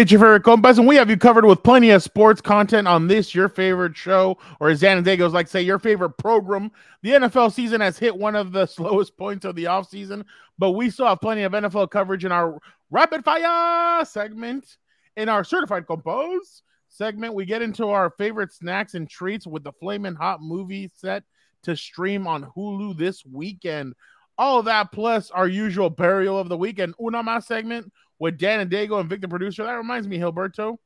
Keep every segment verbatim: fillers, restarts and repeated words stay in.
It's your favorite Compass, and we have you covered with plenty of sports content on this, your favorite show, or as Dan and Dago's like to say, your favorite program. The N F L season has hit one of the slowest points of the offseason, but we still have plenty of N F L coverage in our Rapid Fire segment. In our Certified Compass segment, we get into our favorite snacks and treats with the Flamin' Hot movie set to stream on Hulu this weekend. All of that plus our usual burial of the weekend, Una Mas segment with Dan and Dago and Vic, the producer. That reminds me, Gilberto,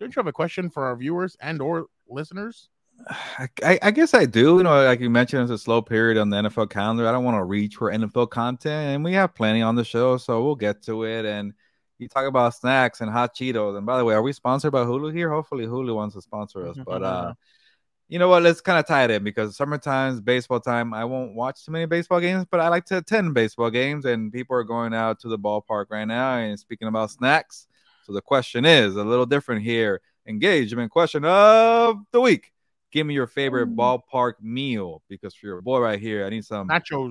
don't you have a question for our viewers and or listeners? I, I, I guess I do. You know, like you mentioned, it's a slow period on the N F L calendar. I don't want to reach for N F L content, and we have plenty on the show, so we'll get to it. And you talk about snacks and hot Cheetos. And by the way, are we sponsored by Hulu here? Hopefully Hulu wants to sponsor us, but uh, you know what? Let's kind of tie it in because summertime's baseball time. I won't watch too many baseball games, but I like to attend baseball games, and people are going out to the ballpark right now. And speaking about snacks, so the question is a little different here. Engagement question of the week. Give me your favorite Ooh. ballpark meal, because for your boy right here, I need some nachos,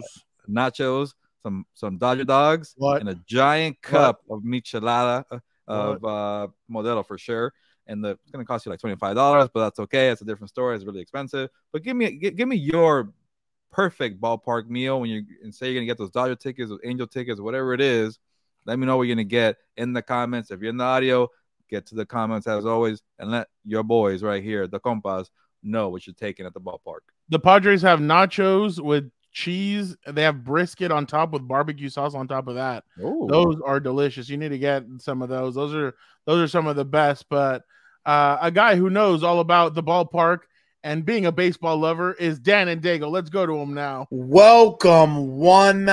nachos, some some Dodger dogs, what? and a giant cup what? of Michelada uh, of uh, Modelo for sure. And the, it's going to cost you like twenty-five dollars, but that's okay. It's a different story. It's really expensive. But give me give, give me your perfect ballpark meal when you and say you're going to get those Dodger tickets, those Angel tickets, whatever it is. Let me know what you're going to get in the comments. If you're in the audio, get to the comments as always, and let your boys right here, the compas, know what you're taking at the ballpark. The Padres have nachos with cheese. They have brisket on top with barbecue sauce on top of that. Ooh. Those are delicious. You need to get some of those. Those are those are some of the best, but Uh, a guy who knows all about the ballpark and being a baseball lover is Dan and Dago. Let's go to him now. Welcome, one.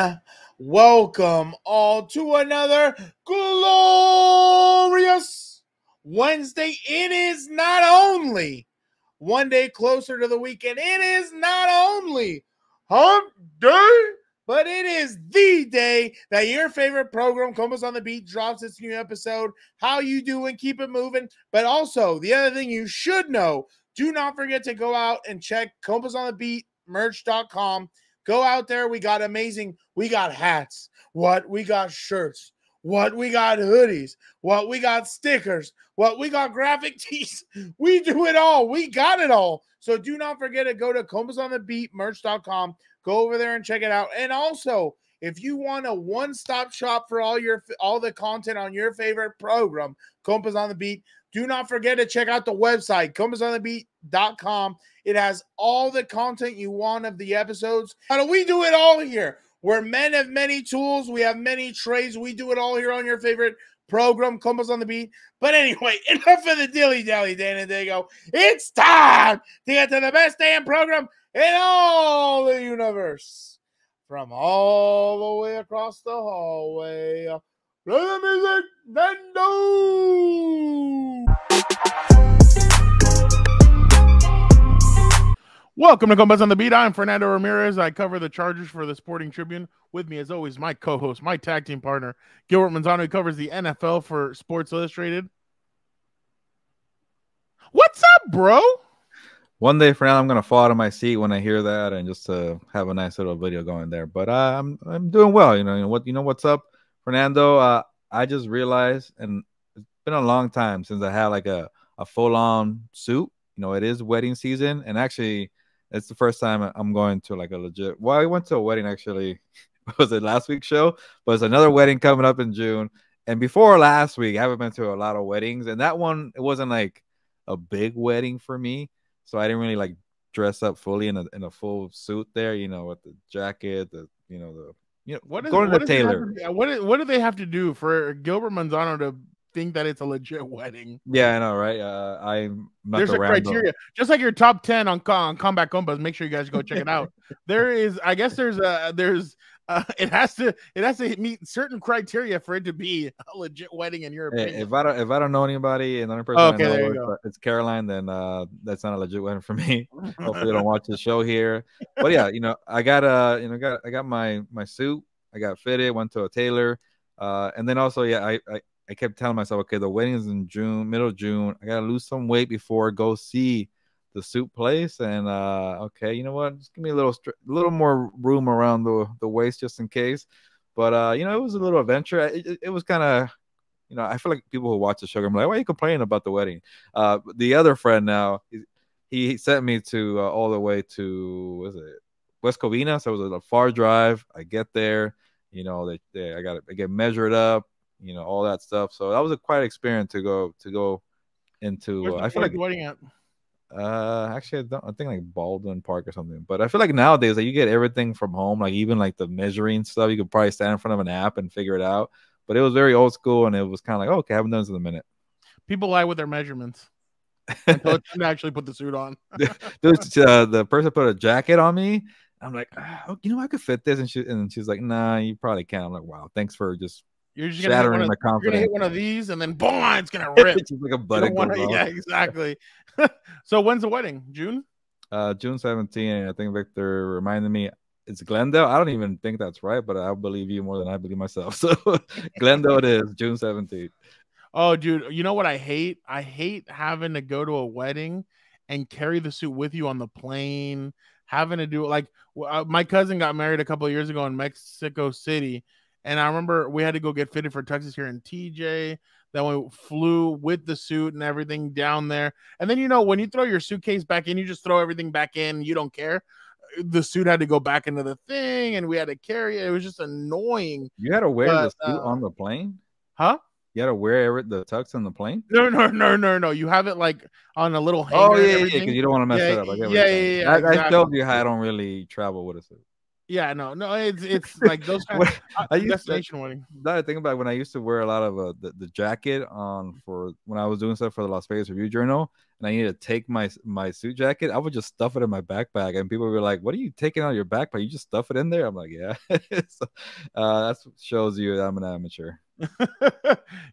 Welcome all to another glorious Wednesday. It is not only one day closer to the weekend. It is not only hump day, but it is the day that your favorite program, Compass on the Beat, drops its new episode. How you doing? Keep it moving. But also, the other thing you should know, do not forget to go out and check compass on the beat merch dot com. Go out there. We got amazing. We got hats. What? We got shirts. What? We got hoodies. What? We got stickers. What? We got graphic tees. We do it all. We got it all. So do not forget to go to compass on the beat merch dot com. Go over there and check it out. And also, if you want a one-stop shop for all your all the content on your favorite program, Compass on the Beat, do not forget to check out the website, compass on the beat dot com. It has all the content you want of the episodes. How do we do it all here? We're men of many tools. We have many trades. We do it all here on your favorite program, Compass on the Beat. But anyway, enough of the dilly-dally, Dan and Dago. It's time to get to the best damn program in all the universe, from all the way across the hallway, play the music, Nando! Welcome to Compass on the Beat. I'm Fernando Ramirez. I cover the Chargers for the Sporting Tribune. With me, as always, my co-host, my tag team partner, Gilbert Manzano, who covers the N F L for Sports Illustrated. What's up, bro? One day for now, I'm gonna fall out of my seat when I hear that, and just to uh, have a nice little video going there. But uh, I'm I'm doing well, you know. You know what? You know what's up, Fernando? Uh, I just realized, and it's been a long time since I had like a a full on suit. You know, it is wedding season, and actually, it's the first time I'm going to like a legit. Well, I went to a wedding actually. Was it last week's show? But it's another wedding coming up in June, and before last week, I haven't been to a lot of weddings, and that one it wasn't like a big wedding for me. So I didn't really like dress up fully in a in a full suit there, you know, with the jacket, the you know the you know what is going to the tailor. What is, what do they have to do for Gilbert Manzano to think that it's a legit wedding? Yeah, I know, right? Uh, I'm not there's the a Rambo. criteria, just like your top ten on on Combat Combos. Make sure you guys go check it out. There is, I guess, there's a there's uh, it has to it has to meet certain criteria for it to be a legit wedding in your opinion. Hey, if I don't if I don't know anybody and the only person oh, okay, I know is, uh, it's Caroline, then uh, that's not a legit wedding for me. Hopefully, they don't watch the show here. But yeah, you know, I got uh, you know, got I got my my suit. I got fitted, went to a tailor, uh, and then also yeah, I. I I kept telling myself, okay, the wedding is in June, middle of June. I got to lose some weight before I go see the suit place. And, uh, okay, you know what? Just give me a little little more room around the, the waist just in case. But, uh, you know, it was a little adventure. It, it was kind of you know, I feel like people who watch the show, I'm like, why are you complaining about the wedding? Uh, the other friend now, he, he sent me to uh, all the way to, was it West Covina? So it was a far drive. I get there, you know, they, they I got to get measured up, you know, all that stuff. So that was a quite experience to go to go into. Uh, I feel like wedding at? Uh, actually, I, don't, I think like Baldwin Park or something. But I feel like nowadays, like you get everything from home, like even like the measuring stuff. You could probably stand in front of an app and figure it out. But it was very old school, and it was kind of like, oh, okay, I haven't done this in a minute. People lie with their measurements until it's time to actually put the suit on. Dude, uh, the person put a jacket on me. I'm like, oh, you know, I could fit this, and she and she's like, nah, you probably can't. I'm like, wow, thanks for just. You're just gonna shattering hit one my of, confidence. You're gonna hit one of these, and then boom, it's gonna rip. It's like a butt. Yeah, exactly. So when's the wedding? June. Uh, June seventeenth. I think Victor reminded me it's Glendale. I don't even think that's right, but I believe you more than I believe myself. So Glendale, it is June seventeenth. Oh, dude, you know what I hate? I hate having to go to a wedding and carry the suit with you on the plane. Having to do like uh, my cousin got married a couple of years ago in Mexico City. And I remember we had to go get fitted for tuxes here in T J. Then we flew with the suit and everything down there. And then, you know, when you throw your suitcase back in, you just throw everything back in. You don't care. The suit had to go back into the thing, and we had to carry it. It was just annoying. You had to wear but, the suit uh, on the plane? Huh? You had to wear the tux on the plane? No, no, no, no, no. You have it, like, on a little hanger. Oh, yeah, yeah, because you don't want to mess yeah, it up. I yeah, yeah, yeah, yeah. I, exactly. I told you how I don't really travel with a suit. Yeah, no, no, it's it's like those kind of I destination wedding. That I think about when I used to wear a lot of uh, the, the jacket on for when I was doing stuff for the Las Vegas Review Journal, and I needed to take my my suit jacket. I would just stuff it in my backpack, and people were like, "What are you taking out of your backpack? You just stuff it in there?" I'm like, "Yeah." So, uh, that shows you that I'm an amateur.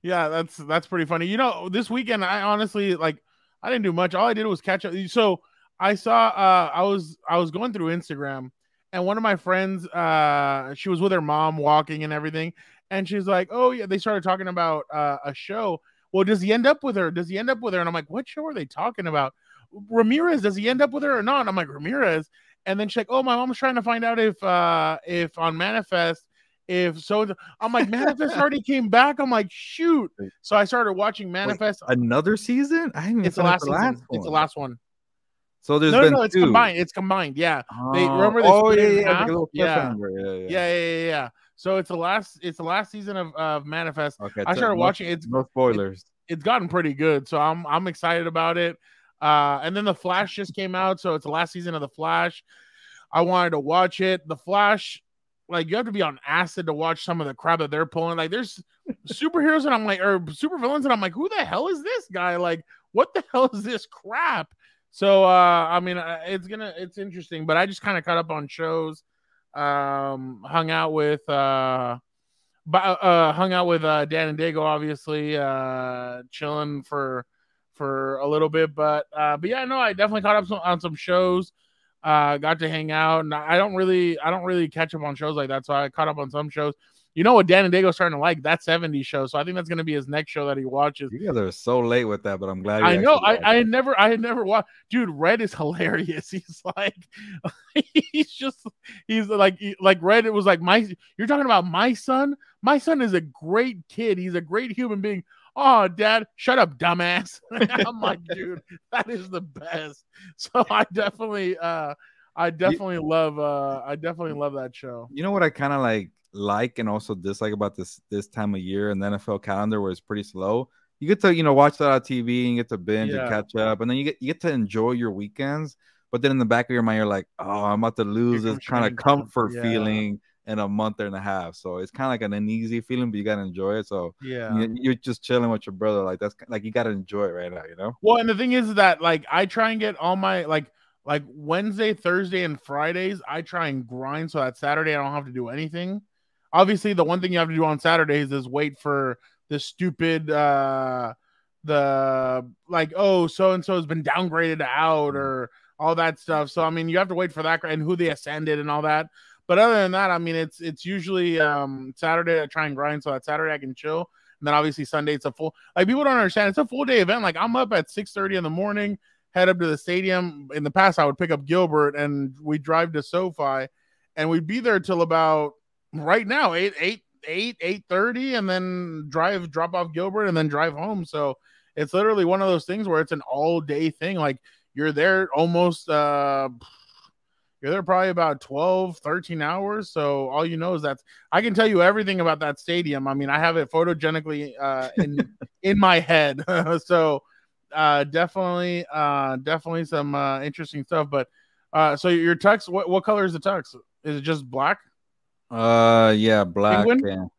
Yeah, that's that's pretty funny. You know, this weekend I honestly like I didn't do much. All I did was catch up. So I saw uh, I was I was going through Instagram. And one of my friends, uh, she was with her mom walking and everything. And she's like, oh, yeah, they started talking about uh, a show. Well, does he end up with her? Does he end up with her? And I'm like, what show are they talking about? Ramirez, does he end up with her or not? And I'm like, Ramirez. And then she's like, oh, my mom's trying to find out if uh, if on Manifest, if so. I'm like, Manifest already came back. I'm like, shoot. So I started watching Manifest. Wait, another season? I haven't it's the last, the last season. One. It's the last one. So there's no, been no, it's two. combined. It's combined. Yeah. Uh, they remember. They oh yeah yeah, like a little yeah. Yeah, yeah, yeah, yeah, yeah, yeah. So it's the last. It's the last season of of Manifest. Okay, I started no, watching. It's no spoilers. It, it's gotten pretty good, so I'm I'm excited about it. Uh, and then The Flash just came out, so it's the last season of The Flash. I wanted to watch it. The Flash, like you have to be on acid to watch some of the crap that they're pulling. Like there's superheroes, and I'm like, or supervillains, and I'm like, who the hell is this guy? Like, what the hell is this crap? So, uh, I mean, it's gonna, it's interesting, but I just kind of caught up on shows, um, hung out with, uh, uh, hung out with, uh, Dan and Dago, obviously, uh, chilling for, for a little bit, but, uh, but yeah, no, I definitely caught up some, on some shows, uh, got to hang out, and I don't really, I don't really catch up on shows like that, so I caught up on some shows. You know what Dan and Dago's starting to like? That seventies show. So I think that's going to be his next show that he watches. You guys are so late with that, but I'm glad. You I know. I, I had never, I had never watched. Dude, Red is hilarious. He's like, he's just, he's like, like Red. It was like my. You're talking about my son. My son is a great kid. He's a great human being. Oh, Dad, shut up, dumbass. I'm like, dude, that is the best. So I definitely, uh, I definitely you, love, uh, I definitely love that show. You know what I kind of like. like and also dislike about this this time of year and the N F L calendar where it's pretty slow. You get to you know watch that on T V and you get to binge yeah. and catch up, and then you get you get to enjoy your weekends. But then in the back of your mind, you're like, oh, I'm about to lose you're this kind of comfort yeah. feeling in a month and a half. So it's kind of like an uneasy feeling, but you gotta enjoy it. So yeah, you're just chilling with your brother. Like that's like you gotta enjoy it right now, you know. Well, and the thing is that like I try and get all my like like Wednesday, Thursday, and Fridays. I try and grind so that Saturday I don't have to do anything. Obviously, the one thing you have to do on Saturdays is wait for the stupid, uh, the like, oh, so and so has been downgraded out or all that stuff. So I mean, you have to wait for that and who they ascended and all that. But other than that, I mean, it's it's usually um, Saturday I try and grind so that Saturday I can chill, and then obviously Sunday it's a full like people don't understand it's a full day event. Like I'm up at six thirty in the morning, head up to the stadium. In the past, I would pick up Gilbert and we drive to SoFi, and we'd be there till about. Right now, eight eight eight, eight thirty, and then drive, drop off Gilbert, and then drive home. So it's literally one of those things where it's an all day thing. Like you're there almost, uh, you're there probably about twelve, thirteen hours. So all you know is that I can tell you everything about that stadium. I mean, I have it photogenically uh, in in my head. So uh, definitely, uh, definitely some uh, interesting stuff. But uh, so your tux, what, what color is the tux? Is it just black? Uh, yeah, black. And,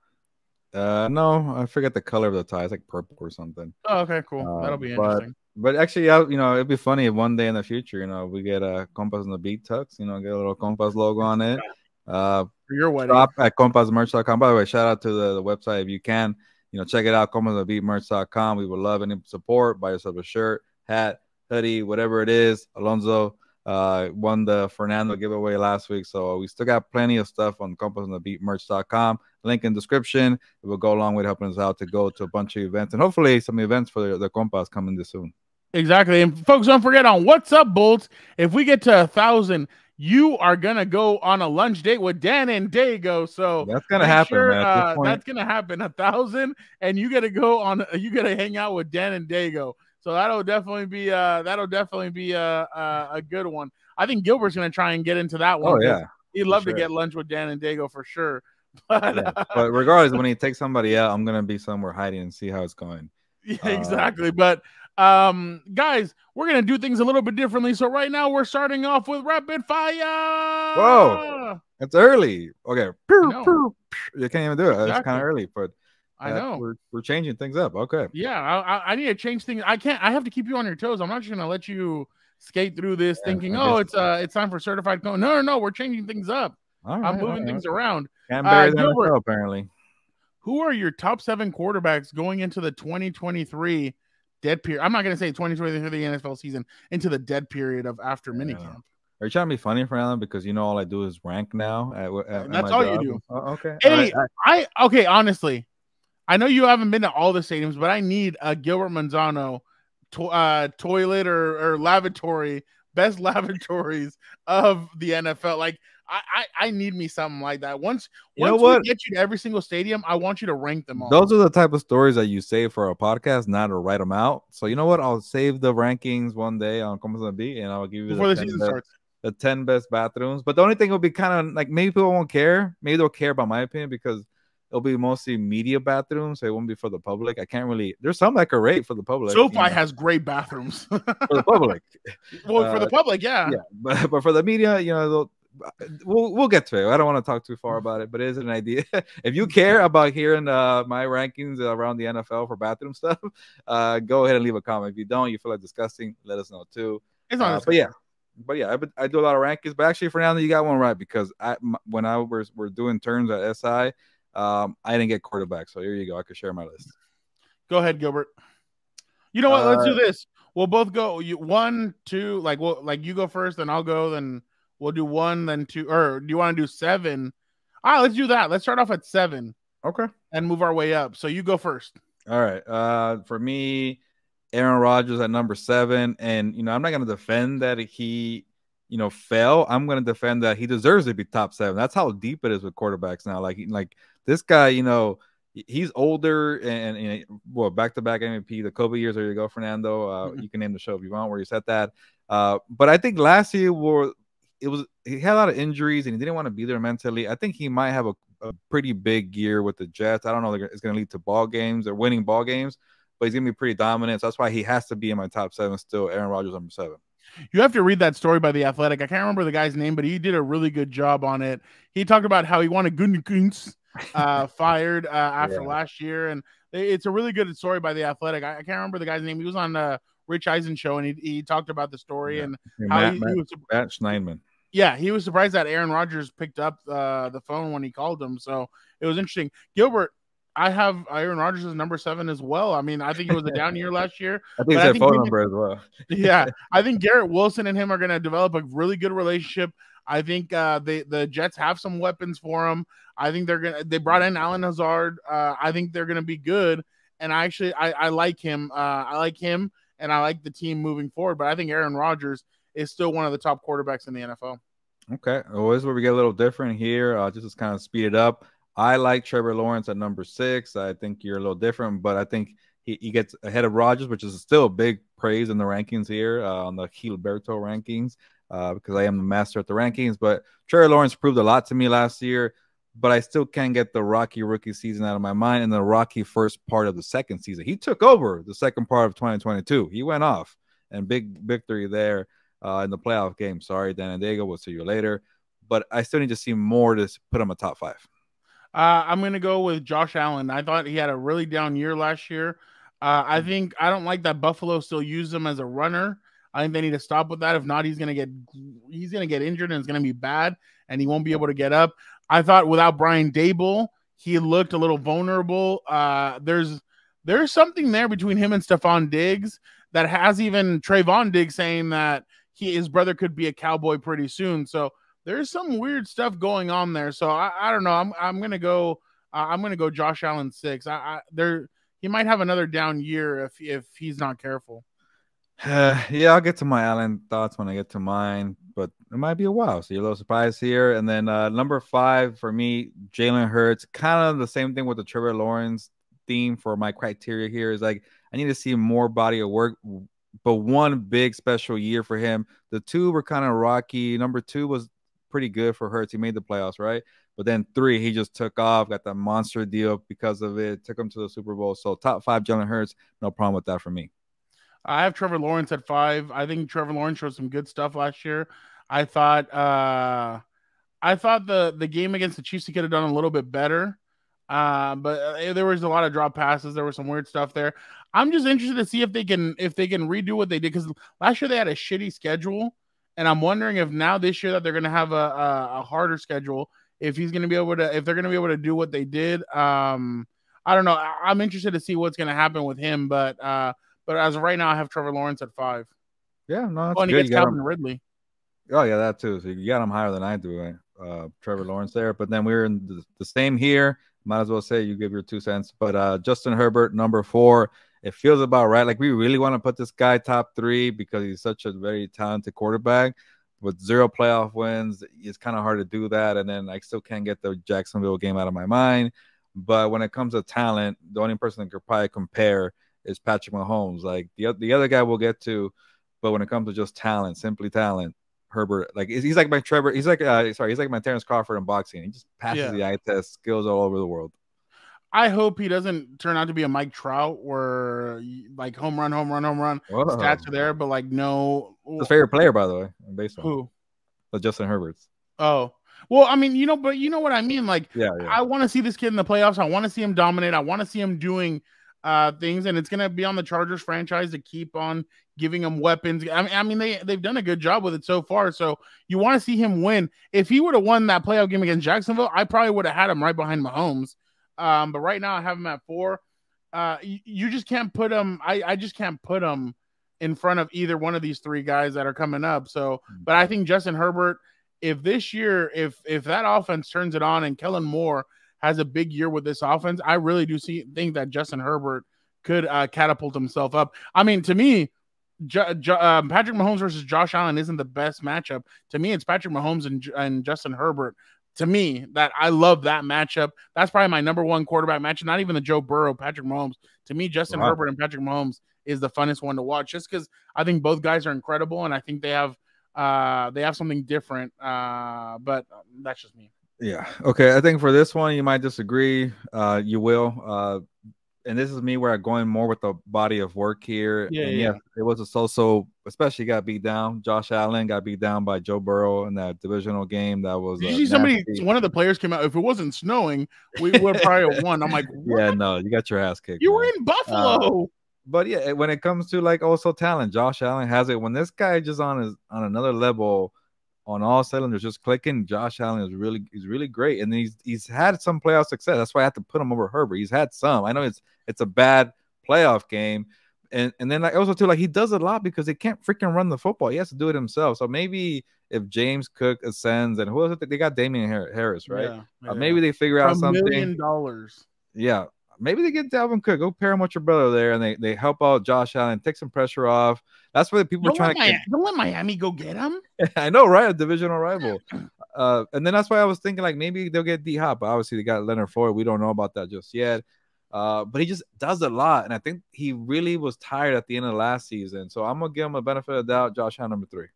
uh, no, I forget the color of the tie. It's like purple or something. Oh, okay, cool. Uh, That'll be but, interesting. But actually, I, you know, it'd be funny if one day in the future, you know, we get a Compas on the Beat tux. You know, get a little Compas logo on it. Uh, for your wedding. Shop at compas merch dot com. By the way, shout out to the, the website if you can. You know, check it out, compas on the beat merch dot com. We would love any support. Buy yourself a shirt, hat, hoodie, whatever it is. Alonzo uh won the Fernando giveaway last week, so we still got plenty of stuff on compas on the beat merch dot com. Link in description. It will go along with helping us out to go to a bunch of events, and hopefully some events for the, the compas coming this soon. Exactly. And folks, don't forget on What's Up Bolts, if we get to a thousand, you are gonna go on a lunch date with Dan and Dago. So that's gonna happen, sure, man. Uh, that's gonna happen, a thousand, and you gotta go on, you gotta hang out with Dan and Dago. So that'll definitely be uh that'll definitely be a, a a good one. I think Gilbert's gonna try and get into that one. Oh yeah, he'd love sure. to get lunch with Dan and Dago for sure. But, yeah. uh, but regardless, when he takes somebody out, I'm gonna be somewhere hiding and see how it's going. Yeah, uh, exactly. But um, guys, we're gonna do things a little bit differently. So right now we're starting off with rapid fire. Whoa, it's early. Okay, you can't even do it. Exactly. It's kind of early, but. I know uh, we're, we're changing things up. Okay. Yeah. I, I need to change things. I can't, I have to keep you on your toes. I'm not just going to let you skate through this yeah, thinking, oh, it's uh, it's time for certified. No, no, no. We're changing things up. All right, I'm moving all right. things around. Can't bury uh, Gilbert, show, apparently. Who are your top seven quarterbacks going into the twenty twenty-three dead period? I'm not going to say twenty twenty-three the N F L season, into the dead period of after yeah. minicamp. Are you trying to be funny, Fernando? Because you know all I do is rank now. At, at, That's all job. You do. Oh, okay. Hey, right. I, I okay. Honestly. I know you haven't been to all the stadiums, but I need a Gilbert Manzano to, uh, toilet or, or lavatory, best lavatories of the N F L. Like I, I, I need me something like that. Once, you once know what? we get you to every single stadium, I want you to rank them all. Those are the type of stories that you save for a podcast, not to write them out. So you know what? I'll save the rankings one day on Compas on the Beat, and I'll give you before the, the season best, starts. The ten best bathrooms. But the only thing will be kind of like maybe people won't care. Maybe they'll care about my opinion because. It'll be mostly media bathrooms. So it won't be for the public. I can't really. There's some that are great for the public. SoFi you know. has great bathrooms for the public. Well, uh, for the public, yeah. Yeah, but, but for the media, you know, we'll we'll get to it. I don't want to talk too far about it, but it is an idea. If you care about hearing uh, my rankings around the N F L for bathroom stuff, uh, go ahead and leave a comment. If you don't, you feel like disgusting, let us know too. It's not uh, but yeah, but yeah, I, I do a lot of rankings. But actually, Fernando, you got one right because I my, when I was we're doing turns at S I. Um, I didn't get quarterback, so here you go. I could share my list. Go ahead, Gilbert. You know what? Uh, Let's do this. We'll both go you, one, two. Like, well, like you go first, then I'll go. Then we'll do one, then two. Or do you want to do seven? All right, let's do that. Let's start off at seven. Okay. And move our way up. So you go first. All right. Uh, for me, Aaron Rodgers at number seven, and you know I'm not gonna defend that he. You know, fell. I'm going to defend that he deserves to be top seven. That's how deep it is with quarterbacks now. Like, like this guy, you know, he's older and, and well, back-to-back M V P. The Kobe years, there you go, Fernando. Uh, mm-hmm. You can name the show if you want where you said that. Uh, but I think last year were, it was he had a lot of injuries and he didn't want to be there mentally. I think he might have a, a pretty big year with the Jets. I don't know if it's going to lead to ball games or winning ball games, but he's going to be pretty dominant. So that's why he has to be in my top seven still. Aaron Rodgers, number seven. You have to read that story by The Athletic. I can't remember the guy's name, but he did a really good job on it. He talked about how he wanted Gunnar Kuntz uh, fired uh, after yeah. last year, and it's a really good story by The Athletic. I, I can't remember the guy's name. He was on the Rich Eisen show, and he, he talked about the story yeah. and hey, how Matt, he, he was Matt Schneidman. Yeah, he was surprised that Aaron Rodgers picked up uh, the phone when he called him, so it was interesting. Gilbert, I have Aaron Rodgers as number seven as well. I mean, I think it was a down year last year. I think it's their phone number as well. Yeah. I think Garrett Wilson and him are going to develop a really good relationship. I think uh, they, the Jets have some weapons for him. I think they're going to, they brought in Allen Hazard. Uh, I think they're going to be good. And I actually, I, I like him. Uh, I like him and I like the team moving forward, but I think Aaron Rodgers is still one of the top quarterbacks in the N F L. Okay. Well, this is where we get a little different here. Uh, just to kind of speed it up. I like Trevor Lawrence at number six. I think you're a little different, but I think he, he gets ahead of Rodgers, which is still a big praise in the rankings here uh, on the Gilberto rankings uh, because I am the master at the rankings. But Trevor Lawrence proved a lot to me last year, but I still can't get the rocky rookie season out of my mind and the rocky first part of the second season. He took over the second part of twenty twenty-two. He went off, and big victory there uh, in the playoff game. Sorry, Dan and Dago. We'll see you later. But I still need to see more to put him a top five. Uh, I'm going to go with Josh Allen. I thought he had a really down year last year. Uh, I think I don't like that Buffalo still used him as a runner. I think they need to stop with that. If not, he's going to get he's going to get injured and it's going to be bad, and he won't be able to get up. I thought without Brian Dable, he looked a little vulnerable. Uh, there's there's something there between him and Stephon Diggs that has even Trayvon Diggs saying that he his brother could be a Cowboy pretty soon. So there's some weird stuff going on there. So I, I don't know. I'm I'm gonna go. Uh, I'm gonna go Josh Allen six. I, I there he might have another down year if if he's not careful. Uh, yeah, I'll get to my Allen thoughts when I get to mine, but it might be a while, so you're a little surprised here. And then uh, number five for me, Jalen Hurts. Kind of the same thing with the Trevor Lawrence theme for my criteria here is like I need to see more body of work, but one big special year for him. The two were kind of rocky. Number two was pretty good for Hurts. He made the playoffs, right? But then three, he just took off, got that monster deal because of it, took him to the Super Bowl. So top five, Jalen Hurts, no problem with that for me. I have Trevor Lawrence at five. I think Trevor Lawrence showed some good stuff last year. I thought uh, I thought the, the game against the Chiefs, he could have done a little bit better. Uh, but uh, there was a lot of drop passes. There was some weird stuff there. I'm just interested to see if they can if they can redo what they did, because last year they had a shitty schedule, and I'm wondering if now this year that they're going to have a, a, a harder schedule, if he's going to be able to if they're going to be able to do what they did. Um, I don't know. I, I'm interested to see what's going to happen with him, but uh, but as of right now, I have Trevor Lawrence at five. Yeah, no, that's oh, and good. He gets Calvin him. Ridley. Oh, yeah, that too. So you got him higher than I do, right? uh, Trevor Lawrence there. But then we're in the, the same here. Might as well say you give your two cents. But uh, Justin Herbert, number four, it feels about right. Like, we really want to put this guy top three because he's such a very talented quarterback. With zero playoff wins, it's kind of hard to do that. And then I still can't get the Jacksonville game out of my mind. But when it comes to talent, the only person that could probably compare is Patrick Mahomes. Like, the, the other guy we'll get to, but when it comes to just talent, simply talent, Herbert, like, he's like my Trevor. He's like, uh, sorry, he's like my Terrence Crawford in boxing. He just passes yeah. the eye test, skills all over the world. I hope he doesn't turn out to be a Mike Trout where, like, home run, home run, home run. Whoa. Stats are there, but, like, no. His favorite player, by the way, in baseball. Who? The Justin Herberts. Oh. Well, I mean, you know, but you know what I mean? Like, yeah, yeah. I want to see this kid in the playoffs. I want to see him dominate. I want to see him doing uh, things, and it's going to be on the Chargers franchise to keep on giving him weapons. I mean, I mean they, they've done a good job with it so far, so you want to see him win. If he would have won that playoff game against Jacksonville, I probably would have had him right behind Mahomes. Um, but right now I have him at four. Uh, you, you just can't put him – I just can't put him in front of either one of these three guys that are coming up. So, but I think Justin Herbert, if this year – if if that offense turns it on and Kellen Moore has a big year with this offense, I really do see think that Justin Herbert could uh, catapult himself up. I mean, to me – Jo jo uh, Patrick Mahomes versus Josh Allen isn't the best matchup. To me, it's Patrick Mahomes and, and Justin Herbert. To me, that I love that matchup. That's probably my number one quarterback matchup. Not even the Joe Burrow, Patrick Mahomes. To me, Justin wow. Herbert and Patrick Mahomes is the funnest one to watch, just because I think both guys are incredible, and I think they have uh, they have something different. Uh, but that's just me. Yeah. Okay. I think for this one, you might disagree. Uh, you will. Uh, And this is me where I'm going more with the body of work here. Yeah, and yeah. yeah it was a so-so, especially got beat down. Josh Allen got beat down by Joe Burrow in that divisional game. That was. Did you see somebody? One of the players came out. If it wasn't snowing, we would probably have won. I'm like, what? Yeah, no, you got your ass kicked. You man. were in Buffalo. Uh, but yeah, when it comes to like also talent, Josh Allen has it. When this guy just on is on another level, on all cylinders, just clicking. Josh Allen is really, he's really great, and he's he's had some playoff success. That's why I have to put him over Herbert. He's had some. I know it's it's a bad playoff game, and and then like also too, like he does a lot because he can't freaking run the football. He has to do it himself. So maybe if James Cook ascends, and who else they got, Damian Harris, right? Yeah, yeah. Uh, maybe they figure out something. A million dollars. Yeah, maybe they get Dalvin Cook. Go pair him with your brother there, and they, they help out Josh Allen, take some pressure off. That's where the people don't are trying to Miami, don't let Miami go get him. I know, right? A divisional rival. Uh, and then that's why I was thinking, like, maybe they'll get D-Hop. But obviously, they got Leonard Floyd. We don't know about that just yet. Uh, but he just does a lot, and I think he really was tired at the end of last season. So I'm gonna give him a benefit of the doubt. Josh Allen, number three.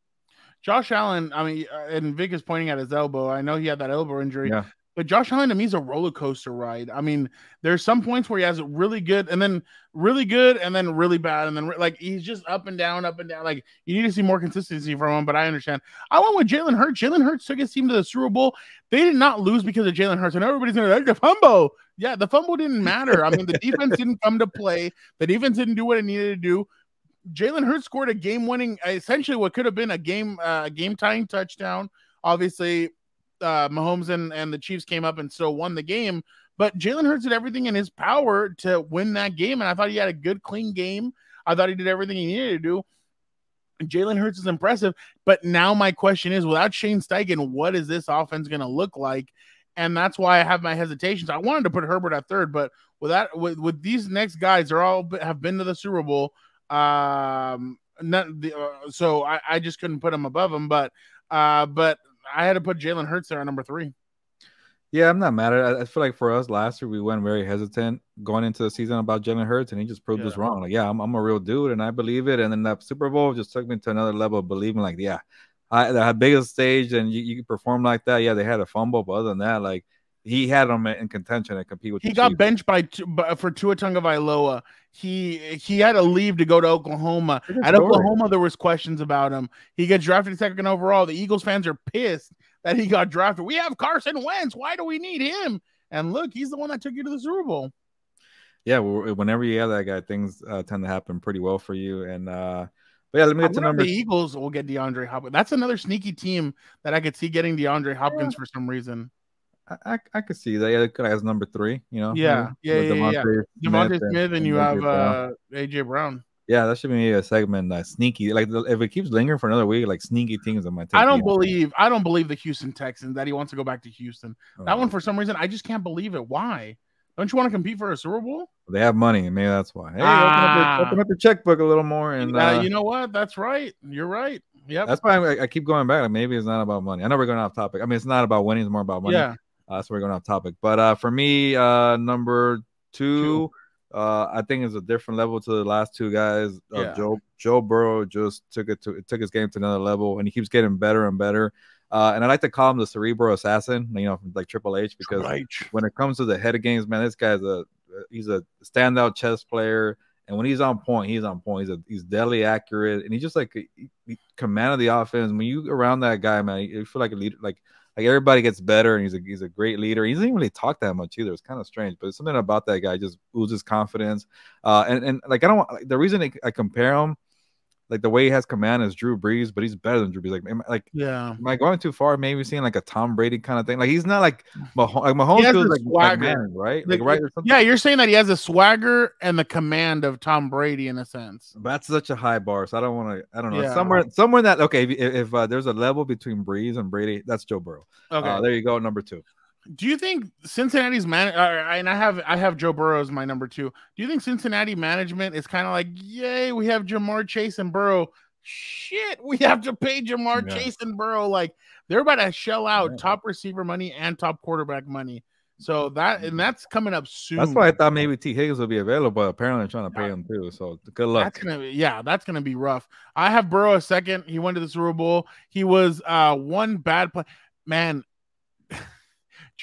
Josh Allen, I mean, and Vic is pointing at his elbow. I know he had that elbow injury. Yeah. But Josh Allen, to me, is a roller coaster ride. I mean, there's some points where he has really good and then really good and then really bad. And then, like, he's just up and down, up and down. Like, you need to see more consistency from him, but I understand. I went with Jalen Hurts. Jalen Hurts took his team to the Super Bowl. They did not lose because of Jalen Hurts. And everybody's going to like, the fumble. Yeah, the fumble didn't matter. I mean, the defense didn't come to play. The defense didn't do what it needed to do. Jalen Hurts scored a game-winning, essentially what could have been a game, uh, game-tying touchdown. Obviously, Uh, Mahomes and, and the Chiefs came up and so won the game, but Jalen Hurts did everything in his power to win that game, and I thought he had a good, clean game. I thought he did everything he needed to do. Jalen Hurts is impressive, but now my question is, without Shane Steichen, what is this offense going to look like? And that's why I have my hesitations. I wanted to put Herbert at third, but with that, with, with these next guys, they're all have been to the Super Bowl, um, not the, uh, so I, I just couldn't put him above him, but uh, but I had to put Jalen Hurts there at number three. Yeah, I'm not mad at it. I feel like for us last year, we went very hesitant going into the season about Jalen Hurts, and he just proved yeah. us wrong. Like, yeah, I'm, I'm a real dude, and I believe it. And then that Super Bowl just took me to another level of believing, like, yeah, I, the biggest stage, and you, you perform like that. Yeah, they had a fumble, but other than that, like, he had him in contention and compete with. He got Chiefs. benched by for Tua Tagovailoa. He he had to leave to go to Oklahoma. At Oklahoma, there was questions about him. He gets drafted second overall. The Eagles fans are pissed that he got drafted. We have Carson Wentz. Why do we need him? And look, he's the one that took you to the Super Bowl. Yeah, well, whenever you have that guy, things uh, tend to happen pretty well for you. And uh, but yeah, let me get to number. The Eagles will get DeAndre Hopkins. That's another sneaky team that I could see getting DeAndre Hopkins yeah. for some reason. I, I could see that. Yeah, they could have number three, you know? Yeah, yeah, yeah, DeMonte yeah. DeMonte Smith, Smith, and you and have uh, A J Brown. Yeah, that should be a segment uh, sneaky. Like, if it keeps lingering for another week, like, sneaky things on my team. I don't believe – I don't believe the Houston Texans, that he wants to go back to Houston. Oh. That one, for some reason, I just can't believe it. Why? Don't you want to compete for a Super Bowl? They have money, and maybe that's why. Hey, ah. open, up your, open up your checkbook a little more. And uh, uh, you know what? That's right. You're right. Yep. That's why I, I keep going back. Like, maybe it's not about money. I know we're going off topic. I mean, it's not about winning. It's more about money. Yeah. Uh, that's where we're going off topic. But uh, for me, uh, number two, two. Uh, I think it's a different level to the last two guys. Uh, yeah. Joe Joe Burrow just took it to took his game to another level, and he keeps getting better and better. Uh, and I like to call him the cerebral assassin, you know, like Triple H, because right. when it comes to the head of games, man, this guy's a he's a standout chess player. And when he's on point, he's on point. He's a, he's deadly accurate, and he's just like he, he commanded the offense. When you around that guy, man, you feel like a leader. Like like everybody gets better, and he's a he's a great leader. He doesn't even really talk that much either. It's kind of strange, but something about that guy just oozes confidence. Uh, and and like I don't want, like, the reason I compare him, like the way he has command is Drew Brees, but he's better than Drew Brees. Like, am I, like yeah, am I going too far? Maybe seeing like a Tom Brady kind of thing. Like he's not like Mahomes. Like Mahomes feels like, like man, right? Like, like right? Or yeah, you're saying that he has a swagger and the command of Tom Brady in a sense. That's such a high bar. So I don't want to. I don't know. Yeah. Somewhere, somewhere that okay. If, if uh, there's a level between Brees and Brady, that's Joe Burrow. Okay, uh, there you go. Number two. Do you think Cincinnati's man? Uh, and I have I have Joe Burrow as my number two. Do you think Cincinnati management is kind of like, yay, we have Ja'Marr Chase and Burrow? Shit, we have to pay Ja'Marr yeah. Chase and Burrow. Like they're about to shell out yeah. top receiver money and top quarterback money. So that and that's coming up soon. That's why I thought maybe T Higgins would be available. But apparently, they're trying to pay yeah. him too. So good luck. That's gonna be, yeah, that's gonna be rough. I have Burrow a second. He went to the Super Bowl. He was uh one bad play, man.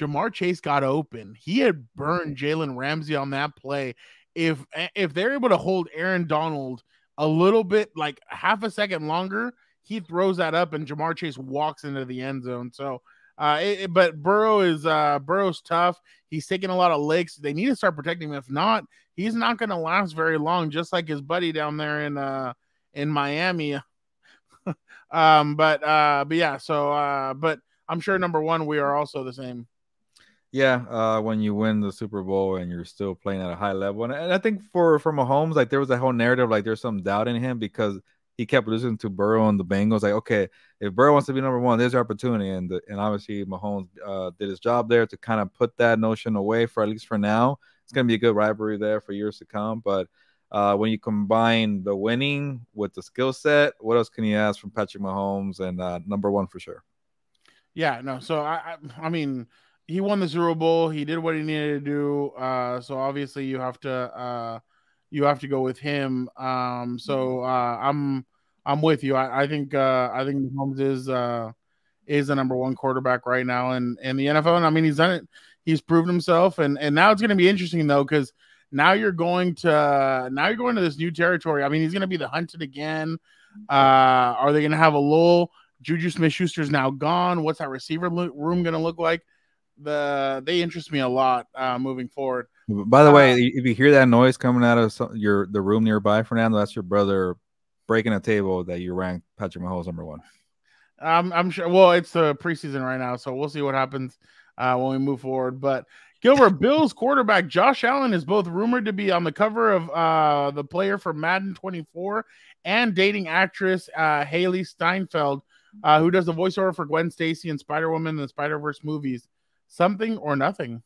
Ja'Marr Chase got open. He had burned Jalen Ramsey on that play. If if they're able to hold Aaron Donald a little bit, like half a second longer, he throws that up and Ja'Marr Chase walks into the end zone. So, uh, it, but Burrow is uh, Burrow's tough. He's taking a lot of licks. They need to start protecting him. If not, he's not going to last very long. Just like his buddy down there in uh in Miami. um, but uh, but yeah. So, uh, but I'm sure number one, we are also the same. Yeah, uh, when you win the Super Bowl and you're still playing at a high level. And I, and I think for, for Mahomes, like there was a whole narrative, like there's some doubt in him because he kept losing to Burrow and the Bengals. Like, okay, if Burrow wants to be number one, there's your opportunity. And the, and obviously Mahomes uh, did his job there to kind of put that notion away for at least for now it's going to be a good rivalry there for years to come. But uh, when you combine the winning with the skill set, what else can you ask from Patrick Mahomes? And uh, number one for sure. Yeah, no. So, I, I, I mean, he won the Super Bowl. He did what he needed to do. Uh, so obviously you have to, uh, you have to go with him. Um, so uh, I'm, I'm with you. I, I think, uh, I think Mahomes is, uh, is the number one quarterback right now in, in the N F L. And I mean, he's done it. He's proved himself. And, and now it's going to be interesting though, because now you're going to, now you're going to this new territory. I mean, he's going to be the hunted again. Uh, are they going to have a lull? Juju Smith-Schuster's now gone. What's that receiver lo- room going to look like? The they interest me a lot uh moving forward. By the uh, way, if you hear that noise coming out of some, your the room nearby, Fernando, that's your brother breaking a table that you ranked Patrick Mahomes number one. Um, I'm sure. Well, it's the preseason right now, so we'll see what happens uh when we move forward. But Gilbert, Bills quarterback Josh Allen is both rumored to be on the cover of uh the player for Madden twenty-four and dating actress uh Haley Steinfeld, uh who does the voiceover for Gwen Stacy and Spider-Woman and the Spider-Verse movies. Something or nothing.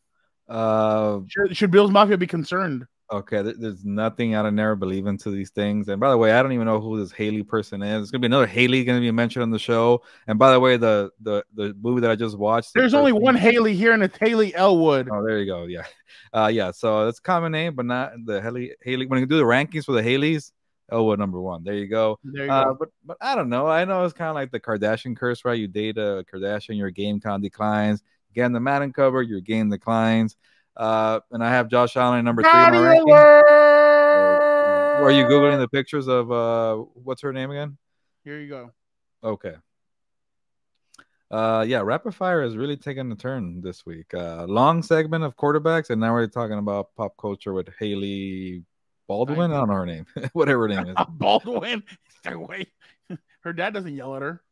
Uh, should, should Bills Mafia be concerned? Okay, there's nothing I don't never believe into these things. And by the way, I don't even know who this Haley person is. It's gonna be another Haley gonna be mentioned on the show. And by the way, the the the movie that I just watched. There's the only one movie. Haley here, and it's Haley Elwood. Oh, there you go. Yeah, uh, yeah. So that's a common name, but not the Haley. Haley. When you do the rankings for the Haleys, Elwood number one. There you go. There you uh, go. But but I don't know. I know it's kind of like the Kardashian curse, right? You date a Kardashian, your game kind of declines. Again, the Madden cover, your game declines. Uh, and I have Josh Allen number three. In my ranking. Or, or are you Googling the pictures of uh, what's her name again? Here you go. Okay. Uh, yeah, rapid fire has really taken a turn this week. Uh, long segment of quarterbacks, and now we're talking about pop culture with Haley Baldwin. I, I don't know her name. Whatever her name is. Baldwin. Her dad doesn't yell at her.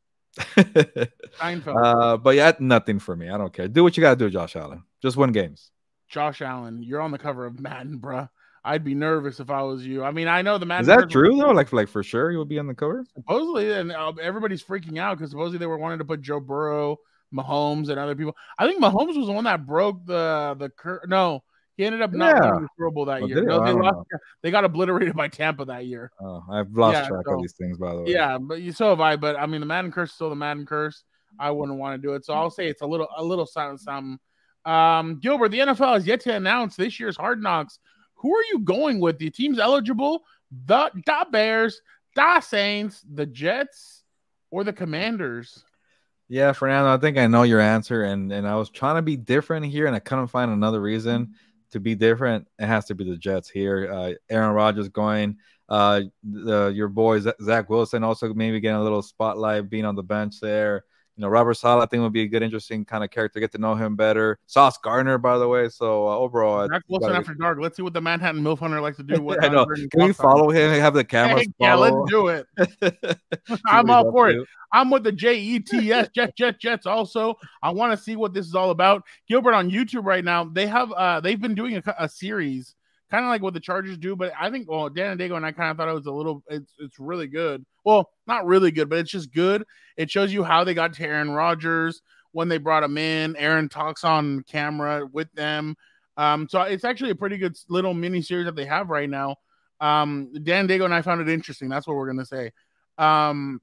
uh, but yeah, nothing for me. I don't care. Do what you gotta do, Josh Allen. Just win games. Josh Allen, you're on the cover of Madden, bruh. I'd be nervous if I was you. I mean, I know the Madden. Is that true though? Like, like for sure, you would be on the cover. Supposedly, and uh, everybody's freaking out because supposedly they were wanting to put Joe Burrow, Mahomes, and other people. I think Mahomes was the one that broke the the cur- no. He ended up not yeah. being durable that well, year. No, they, lost, they got obliterated by Tampa that year. Oh, I've lost yeah, track so, of these things, by the way. Yeah, but so have I. But I mean, the Madden curse is still the Madden curse. I wouldn't want to do it, so I'll say it's a little, a little silent something. Um, Gilbert, the N F L has yet to announce this year's Hard Knocks. Who are you going with? The teams eligible: the the Bears, the Saints, the Jets, or the Commanders. Yeah, Fernando, I think I know your answer, and and I was trying to be different here, and I couldn't find another reason. To be different, it has to be the Jets here. Uh, Aaron Rodgers going, uh, the, your boy Zach Wilson also maybe getting a little spotlight, being on the bench there. You know, Robert Saleh, I think, would be a good, interesting kind of character. Get to know him better. Sauce Gardner, by the way. So uh, overall, Zach Wilson after be... dark. Let's see what the Manhattan Milf Hunter likes to do. What I know. Can we follow him? Have the cameras? Hey, yeah, let's do it. I'm all for it. I'm with the J E T S, Jet, Jet, Jets. Also, I want to see what this is all about. Gilbert, on YouTube right now, they have uh, they've been doing a, a series, kind of like what the Chargers do. But I think, well, Dan and Dago and I kind of thought it was a little. It's it's really good. Well, not really good, but it's just good. It shows you how they got to Aaron Rodgers, when they brought him in. Aaron talks on camera with them. Um, so it's actually a pretty good little mini series that they have right now. Um, Dan, Dago, and I found it interesting. That's what we're going to say. Um,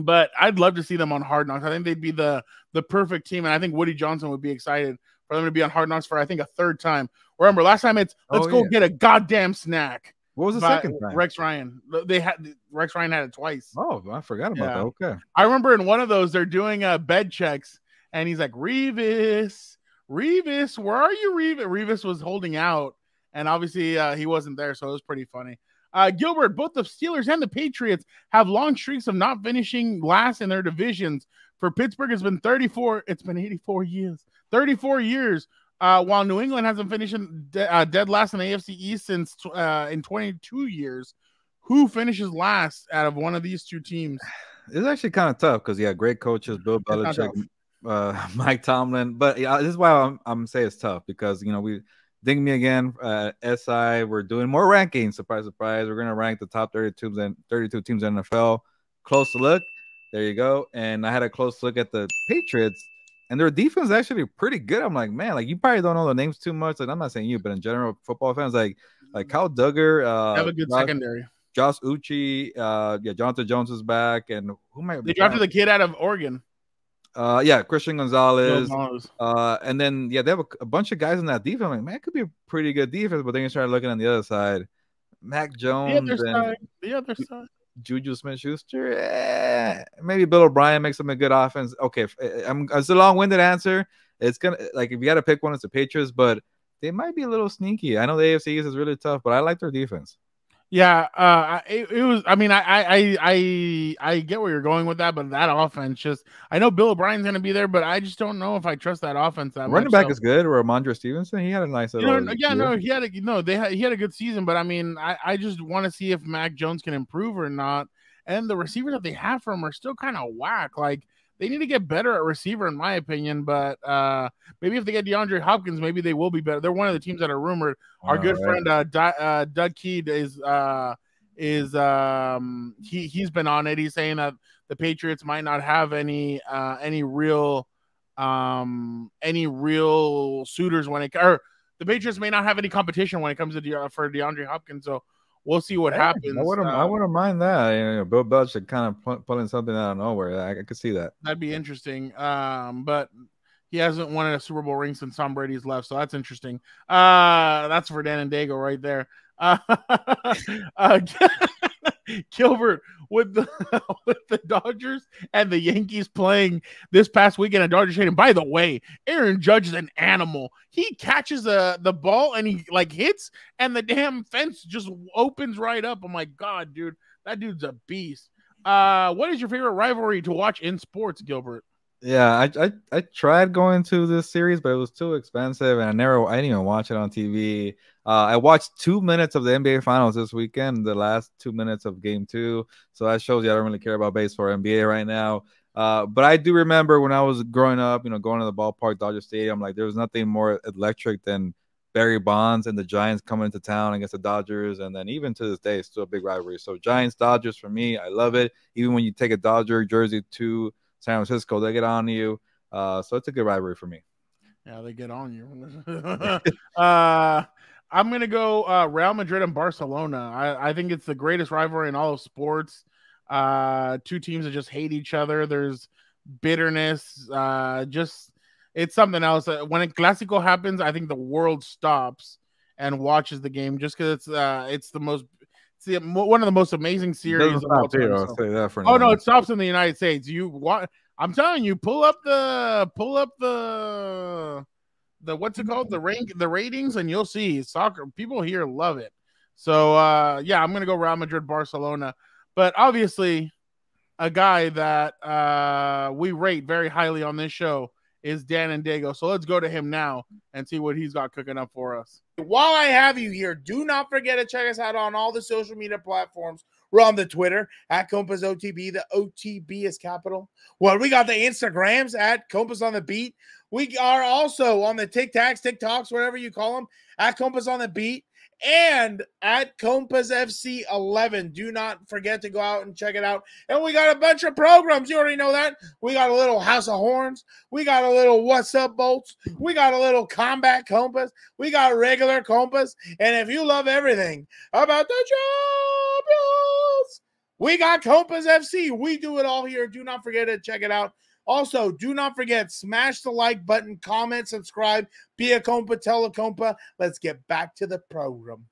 but I'd love to see them on Hard Knocks. I think they'd be the, the perfect team, and I think Woody Johnson would be excited for them to be on Hard Knocks for, I think, a third time. Remember, last time it's, let's oh, go yeah. get a goddamn snack. What was the second time? Rex Ryan. They had Rex Ryan had it twice. Oh, I forgot about yeah. that. Okay. I remember in one of those they're doing uh, bed checks, and he's like, "Revis, Revis, where are you, Revis?" Revis was holding out, and obviously uh, he wasn't there, so it was pretty funny. Uh, Gilbert, both the Steelers and the Patriots have long streaks of not finishing last in their divisions. For Pittsburgh, it's been thirty-four. It's been eighty-four years. Thirty-four years. Uh, while New England hasn't finished de- uh, dead last in the A F C East since t- uh, in twenty-two years, who finishes last out of one of these two teams? It's actually kind of tough because, yeah, great coaches, Bill Belichick, uh, Mike Tomlin. But yeah, this is why I'm, I'm saying it's tough because, you know, we ding me again, uh, S I, we're doing more rankings. Surprise, surprise. We're going to rank the top thirty-two and thirty-two teams in the N F L. Close look. There you go. And I had a close look at the Patriots. And their defense is actually pretty good. I'm like, man, like you probably don't know the names too much. Like I'm not saying you, but in general, football fans, like like Kyle Duggar, uh, have a good Josh, secondary. Josh Uche, uh, yeah, Jonathan Jones is back, and who might they drafted the kid out of Oregon? Uh, yeah, Christian Gonzalez. Uh, and then yeah, they have a, a bunch of guys in that defense. I'm like, man, it could be a pretty good defense, but then you start looking on the other side, Mac Jones, the other side, the other side. Juju Smith-Schuster, eh, maybe Bill O'Brien makes them a good offense. Okay, I'm, it's a long-winded answer. It's gonna like if you got to pick one, it's the Patriots, but they might be a little sneaky. I know the A F C East is really tough, but I like their defense. Yeah, uh, it, it was. I mean, I, I, I, I get where you're going with that, but that offense just. I know Bill O'Brien's gonna be there, but I just don't know if I trust that offense. That running much, back so. is good. Or Ramondre Stevenson, he had a nice. Know, yeah, year. no, he had a no. They had he had a good season, but I mean, I, I just want to see if Mac Jones can improve or not. And the receivers that they have for him are still kind of whack. Like they need to get better at receiver, in my opinion. But uh, maybe if they get DeAndre Hopkins, maybe they will be better. They're one of the teams that are rumored. Our All good right. friend uh, D uh, Doug Keed is uh, is um, he he's been on it. He's saying that the Patriots might not have any uh, any real um, any real suitors when it or the Patriots may not have any competition when it comes to De for DeAndre Hopkins. So we'll see what yeah, happens. I wouldn't, uh, I wouldn't mind that. You know, Bill Belichick kind of pulling something out of nowhere. I, I could see that. That'd be interesting. Um, but he hasn't won a Super Bowl ring since Tom Brady's left, so that's interesting. Uh, that's for Dan and Dago right there. Uh, uh, Gilbert, with the with the Dodgers and the Yankees playing this past weekend at Dodger Stadium. By the way, Aaron Judge is an animal. He catches the the ball and he like hits, and the damn fence just opens right up. I'm like, God, dude, that dude's a beast. Uh, what is your favorite rivalry to watch in sports, Gilbert? Yeah, I, I I tried going to this series, but it was too expensive, and I never I didn't even watch it on T V. Uh, I watched two minutes of the N B A Finals this weekend, the last two minutes of Game Two. So that shows you I don't really care about baseball or N B A right now. Uh, but I do remember when I was growing up, you know, going to the ballpark, Dodger Stadium, like there was nothing more electric than Barry Bonds and the Giants coming into town against the Dodgers, and then even to this day, it's still a big rivalry. So Giants, Dodgers for me, I love it. Even when you take a Dodger jersey to San Francisco, they get on you. Uh, so it's a good rivalry for me. Yeah, they get on you. uh, I'm going to go uh, Real Madrid and Barcelona. I, I think it's the greatest rivalry in all of sports. Uh, two teams that just hate each other. There's bitterness. Uh, just it's something else. When a Clásico happens, I think the world stops and watches the game just because it's, uh, it's the most – The, one of the most amazing series of all time. I'll say that for now. Oh no, it stops in the United States. You want? I'm telling you, pull up the pull up the the what's it called? The rank the ratings, and you'll see soccer. People here love it. So uh, yeah, I'm gonna go Real Madrid, Barcelona. But obviously, a guy that uh, we rate very highly on this show is Dan and Dago. So let's go to him now and see what he's got cooking up for us. While I have you here, do not forget to check us out on all the social media platforms. We're on the Twitter at Compass O T B. The O T B is capital. Well, we got the Instagrams at Compass on the Beat. We are also on the TikToks, TikToks, whatever you call them, at Compass on the Beat and at Compass F C eleven. Do not forget to go out and check it out. And we got a bunch of programs. You already know that. We got a little House of Horns. We got a little What's Up Bolts. We got a little Combat Compass. We got regular Compass. And if you love everything about the Champions, we got Compass F C. We do it all here. Do not forget to check it out. Also, do not forget, smash the like button, comment, subscribe, be a compa, tell a compa. Let's get back to the program.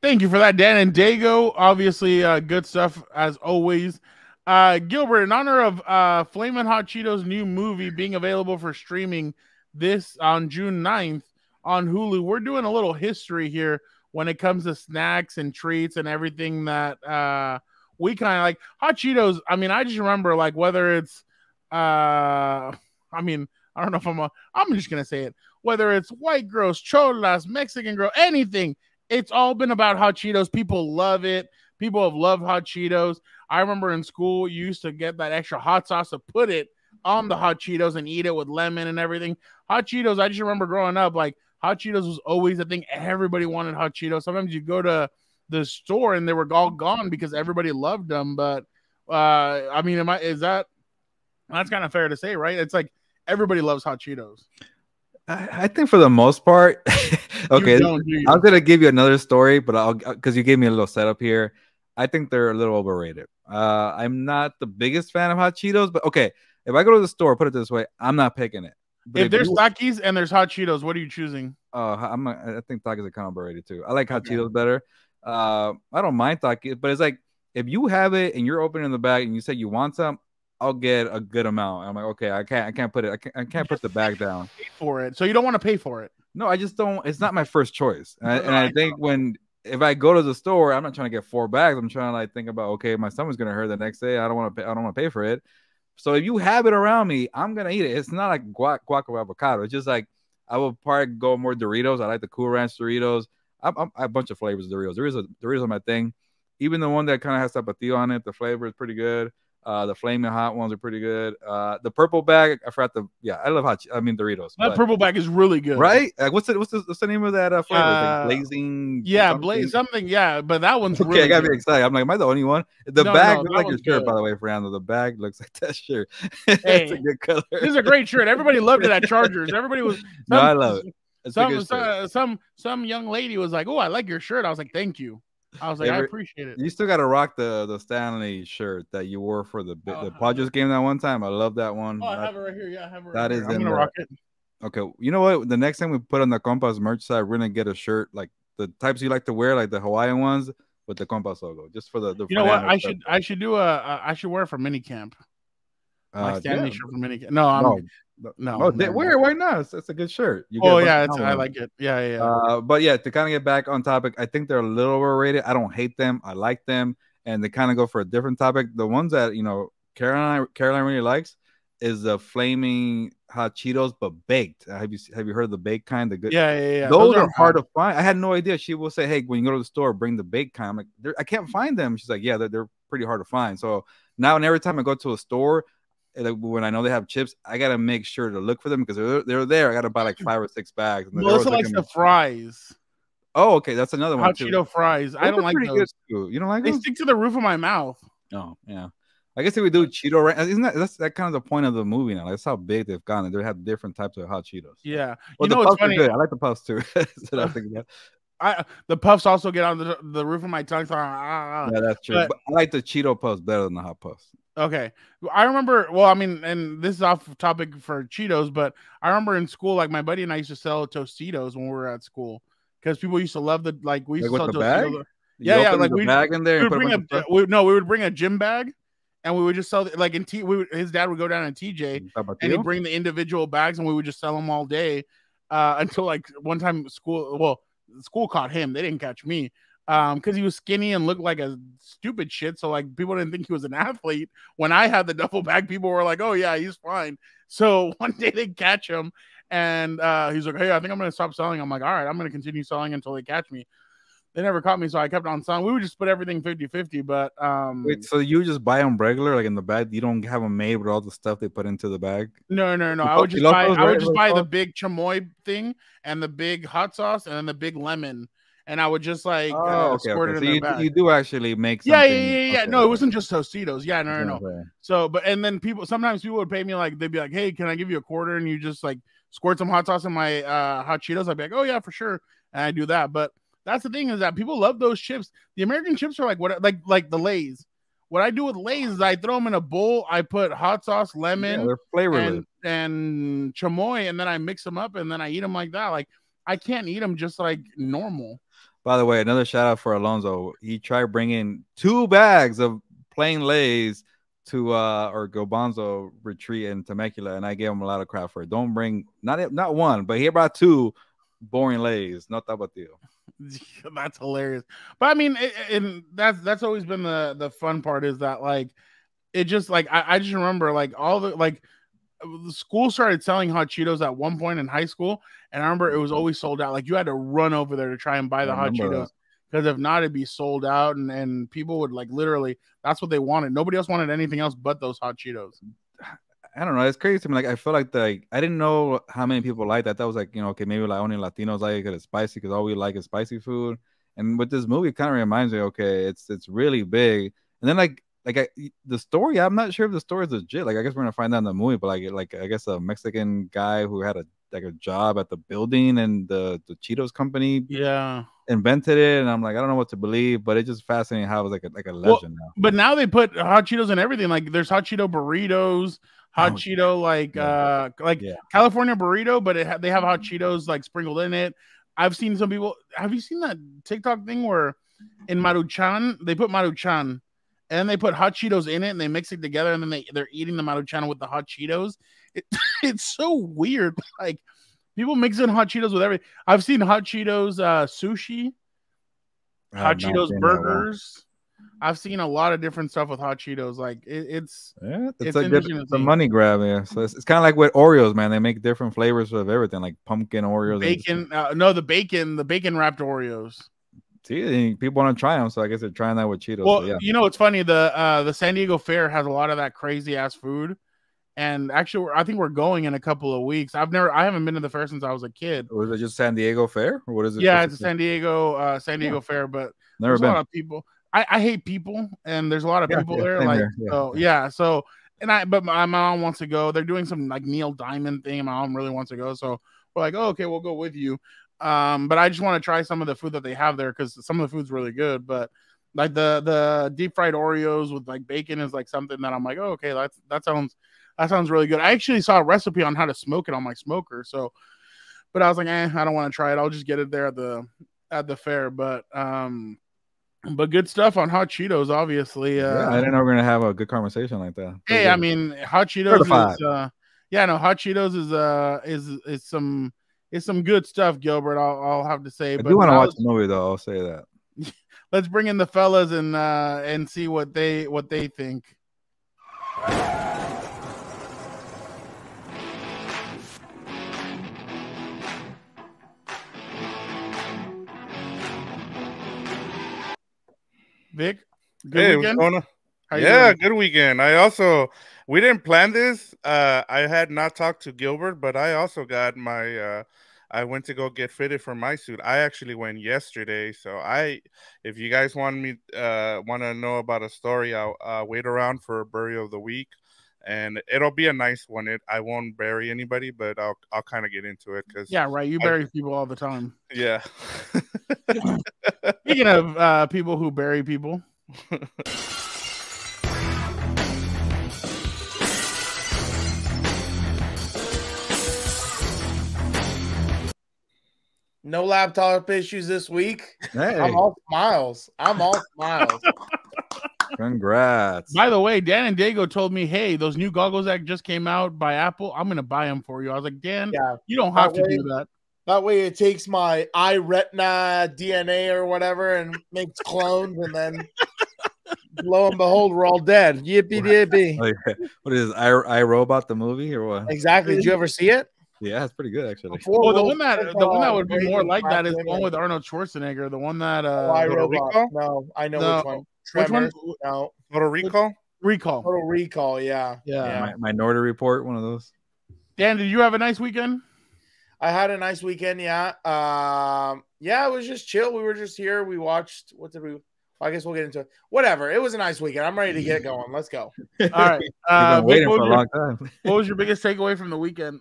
Thank you for that, Dan and Dago. Obviously, uh, good stuff as always. Uh, Gilbert, in honor of uh, Flamin' Hot Cheetos' new movie being available for streaming this on June ninth on Hulu, we're doing a little history here when it comes to snacks and treats and everything that uh, we kind of like. Hot Cheetos, I mean, I just remember like whether it's Uh, I mean, I don't know if I'm a, I'm just going to say it, whether it's white girls, cholas, Mexican girl, anything, it's all been about Hot Cheetos. People love it. People have loved Hot Cheetos. I remember in school, you used to get that extra hot sauce to put it on the Hot Cheetos and eat it with lemon and everything. Hot Cheetos, I just remember growing up, like Hot Cheetos was always a thing. Everybody wanted Hot Cheetos. Sometimes you go to the store and they were all gone because everybody loved them. But, uh, I mean, am I, is that, that's kind of fair to say, right? It's like everybody loves hot Cheetos. I, I think for the most part. Okay, do I'm gonna give you another story, but I'll because you gave me a little setup here. I think they're a little overrated. Uh, I'm not the biggest fan of hot Cheetos, but okay, if I go to the store, put it this way, I'm not picking it. But if, if there's Takis and there's hot Cheetos, what are you choosing? Uh, I'm a, I think Takis are kind of overrated too. I like hot okay. Cheetos better. Uh, I don't mind Takis, but it's like if you have it and you're opening the bag and you say you want some, I'll get a good amount. I'm like, okay, I can't, I can't put it, I can't, I can't put the bag down. Pay for it, so you don't want to pay for it. No, I just don't. It's not my first choice, and, I, and I think when if I go to the store, I'm not trying to get four bags. I'm trying to like think about okay, my stomach's gonna hurt the next day. I don't want to. I don't want to pay for it. So if you have it around me, I'm gonna eat it. It's not like guac, guac or avocado. It's just like I will probably go more Doritos. I like the Cool Ranch Doritos. I'm, I'm a bunch of flavors of Doritos. There is a Doritos on my thing. Even the one that kind of has tapatio on it, the flavor is pretty good. Uh, the Flamin' Hot ones are pretty good. Uh, the purple bag, I forgot the. Yeah, I love hot. I mean Doritos. That but, purple bag is really good, right? Like, what's the what's the what's the name of that uh, flavor? Uh, like blazing. Yeah, something? blaze something. Yeah, but that one's okay. Really I gotta good. be excited. I'm like, am I the only one? The no, bag no, looks like your shirt, good. by the way, Fernando. The bag looks like that shirt. It's hey, a good color. This is a great shirt. Everybody loved it at Chargers. Everybody was. Some, no, I love it. It's some some, some some young lady was like, "Oh, I like your shirt." I was like, "Thank you." I was like, Every, I appreciate it. You still got to rock the the Stanley shirt that you wore for the oh, the Padres game that one time. I love that one. Oh, I have it right here. Yeah, I have it. Right that here. is I'm gonna the, rock it. Okay, you know what? The next time we put on the Compas merch side, we're gonna get a shirt like the types you like to wear, like the Hawaiian ones with the Compas logo, just for the. the you know what? I stuff. should I should do a, a I should wear it for minicamp. My uh, Stanley yeah. shirt for minicamp. No, I'm. No. No, no, no where? No. Why not? It's, it's a good shirt. You oh yeah, it's, I like it. Yeah, yeah. yeah. Uh, but yeah, to kind of get back on topic, I think they're a little overrated. I don't hate them. I like them, and they kind of go for a different topic. The ones that you know, Caroline, Caroline really likes is the Flaming Hot Cheetos, but baked. Have you have you heard of the baked kind? The good. Yeah, yeah, yeah. Those, Those are, are hard to find. I had no idea. She will say, "Hey, when you go to the store, bring the baked kind." I'm like, I can't find them. She's like, "Yeah, they're, they're pretty hard to find." So now, and every time I go to a store. When I know they have chips, I gotta make sure to look for them because they're, they're there. I gotta buy like five or six bags. And Melissa likes the fries. Oh, okay, that's another one. Hot Cheeto fries. I don't like those. You don't like those? They stick to the roof of my mouth. Oh yeah, I guess if we do Cheeto ranch, isn't that that's that kind of the point of the movie now? Like, that's how big they've gone. They have different types of hot Cheetos. Yeah, well, you know what's funny? I like the puffs too. I think that. I the puffs also get on the, the roof of my tongue. So, ah, yeah, that's true. But, but I like the Cheeto puffs better than the hot puffs. Okay, I remember. Well, I mean, and this is off topic for Cheetos, but I remember in school, like my buddy and I used to sell Tostitos when we were at school because people used to love the like we used like to sell Tostitos. Bag? Yeah, yeah, like we bag in there. We bring a, a, we, no, we would bring a gym bag, and we would just sell like in T. We would, his dad would go down in T J and he'd bring the individual bags, and we would just sell them all day uh, until like one time school. Well, school caught him; they didn't catch me. Um, because he was skinny and looked like a stupid shit. So like people didn't think he was an athlete. When I had the duffel bag, people were like, "Oh yeah, he's fine." So one day they catch him and uh he's like, "Hey, I think I'm gonna stop selling." I'm like, "All right, I'm gonna continue selling until they catch me." They never caught me, so I kept on selling. We would just put everything fifty fifty, but um Wait, so you just buy them regular, like in the bag? You don't have them made with all the stuff they put into the bag? No, no, no. You I would just buy those, I would right? just buy the big chamoy thing and the big hot sauce and then the big lemon. And I would just like oh, uh, okay, squirt okay. it in so you, bag. you do actually make something. Yeah, yeah, yeah. yeah. Okay. No, it wasn't just Tostitos. Yeah, no, no, no. Okay. So, but and then people sometimes people would pay me like they'd be like, "Hey, can I give you a quarter?" And you just like squirt some hot sauce in my uh, hot Cheetos. I'd be like, "Oh yeah, for sure." And I do that. But that's the thing is that people love those chips. The American chips are like what like like the Lay's. What I do with Lay's is I throw them in a bowl. I put hot sauce, lemon, yeah, they're flavorless, and, and chamoy, and then I mix them up and then I eat them like that. Like I can't eat them just like normal. By the way, another shout out for Alonzo. He tried bringing two bags of plain Lays to uh, our Garbanzo retreat in Temecula, and I gave him a lot of crap for it. Don't bring not not one, but he brought two boring Lays. Not that big deal. That's hilarious. But I mean, it, it, that's that's always been the the fun part is that like it just like I, I just remember like all the like. The school started selling hot Cheetos at one point in high school, and I remember it was always sold out. Like you had to run over there to try and buy the I hot Cheetos because if not, it'd be sold out, and and people would like literally that's what they wanted. Nobody else wanted anything else but those hot Cheetos. I don't know. It's crazy to me. Like I feel like the like, I didn't know how many people liked that. That was like you know okay maybe like only Latinos like it because it's spicy because all we like is spicy food. And with this movie, it kind of reminds me okay it's it's really big. And then like. Like I, the story, I'm not sure if the story is legit. Like I guess we're gonna find out in the movie. But like, like I guess a Mexican guy who had a like a job at the building and the the Cheetos company, yeah, invented it. And I'm like, I don't know what to believe, but it's just fascinating how it was like a, like a legend. Well, now. But now they put hot Cheetos in everything. Like there's hot Cheeto burritos, hot oh, Cheeto like yeah. uh like yeah. California burrito, but it ha- they have hot Cheetos like sprinkled in it. I've seen some people. Have you seen that TikTok thing where in Maruchan they put Maruchan? And they put hot Cheetos in it, and they mix it together, and then they they're eating the Maruchan with the hot Cheetos. It, it's so weird. Like people mixing hot Cheetos with everything. I've seen hot Cheetos uh, sushi, hot Cheetos burgers. I've seen a lot of different stuff with hot Cheetos. Like it, it's yeah, it's, it's a, good, it's a money grab. Yeah, so it's, it's kind of like with Oreos, man. They make different flavors of everything, like pumpkin Oreos, bacon. Uh, no, the bacon, the bacon wrapped Oreos. See, people want to try them, so I guess they're trying that with Cheetos. Well, yeah. You know, it's funny. The uh, the San Diego Fair has a lot of that crazy ass food, and actually, I think we're going in a couple of weeks. I've never, I haven't been to the fair since I was a kid. Was it just San Diego Fair, or what is it? Yeah, it's a San Diego, uh, San Diego yeah. Fair, but never been. A lot of people. I, I hate people, and there's a lot of yeah, people yeah, there. Like, there. Yeah, so yeah. yeah, so and I, but my mom wants to go. They're doing some like Neil Diamond thing. My mom really wants to go, so we're like, oh, okay, we'll go with you. Um, but I just want to try some of the food that they have there because some of the food's really good. But like the the deep fried Oreos with like bacon is like something that I'm like, oh, okay, that's that sounds that sounds really good. I actually saw a recipe on how to smoke it on my smoker. So, but I was like, eh, I don't want to try it. I'll just get it there at the at the fair. But um, but good stuff on hot Cheetos, obviously. Uh, yeah, I didn't know we're gonna have a good conversation like that. Hey, good. I mean, hot Cheetos is uh, yeah, no, hot Cheetos is uh is is some. It's some good stuff, Gilbert, I'll, I'll have to say. I but do want to watch the movie, though. I'll say that. Let's bring in the fellas and uh, and see what they what they think. Vic, good hey, weekend? What's going on? How yeah, good weekend. I also, we didn't plan this. Uh, I had not talked to Gilbert, but I also got my, uh, I went to go get fitted for my suit. I actually went yesterday. So I, if you guys want me, uh, want to know about a story, I'll uh, wait around for a burial of the week and it'll be a nice one. It, I won't bury anybody, but I'll, I'll kind of get into it. Cause yeah, right. You bury I, people all the time. Yeah. Speaking of uh, people who bury people. No laptop issues this week. Hey. I'm all smiles. I'm all smiles. Congrats. By the way, Dan and Dago told me, hey, those new goggles that just came out by Apple, I'm going to buy them for you. I was like, Dan, yeah, you don't have to way, do that. That way it takes my eye retina D N A or whatever and makes clones and then... Lo and behold, we're all dead. Yippee yippee. What is this, I, I Robot the movie or what? Exactly. Did you ever see it? Yeah, it's pretty good actually. Well, the one that the one that would be more like that is the one with Arnold Schwarzenegger. The one that uh, oh, I Robot. No, I know no. which one. Tremors. Which one? No. Total Recall. Recall. Total Recall. Yeah. Yeah. yeah. Minority Report. One of those. Dan, did you have a nice weekend? I had a nice weekend. Yeah. Um. Yeah, it was just chill. We were just here. We watched. What did we? I guess we'll get into it. Whatever. It was a nice weekend. I'm ready to get going. Let's go. All right. Uh, Vic, waiting for a your, long time. What was your biggest takeaway from the weekend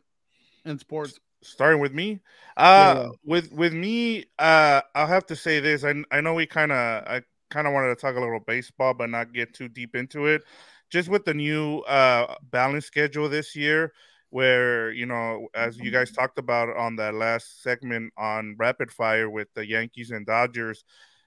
in sports? Starting with me, uh, yeah. with with me, uh, I'll have to say this. I I know we kind of I kind of wanted to talk a little baseball, but not get too deep into it. Just with the new uh, balance schedule this year, where you know, as you guys talked about on that last segment on Rapid Fire with the Yankees and Dodgers.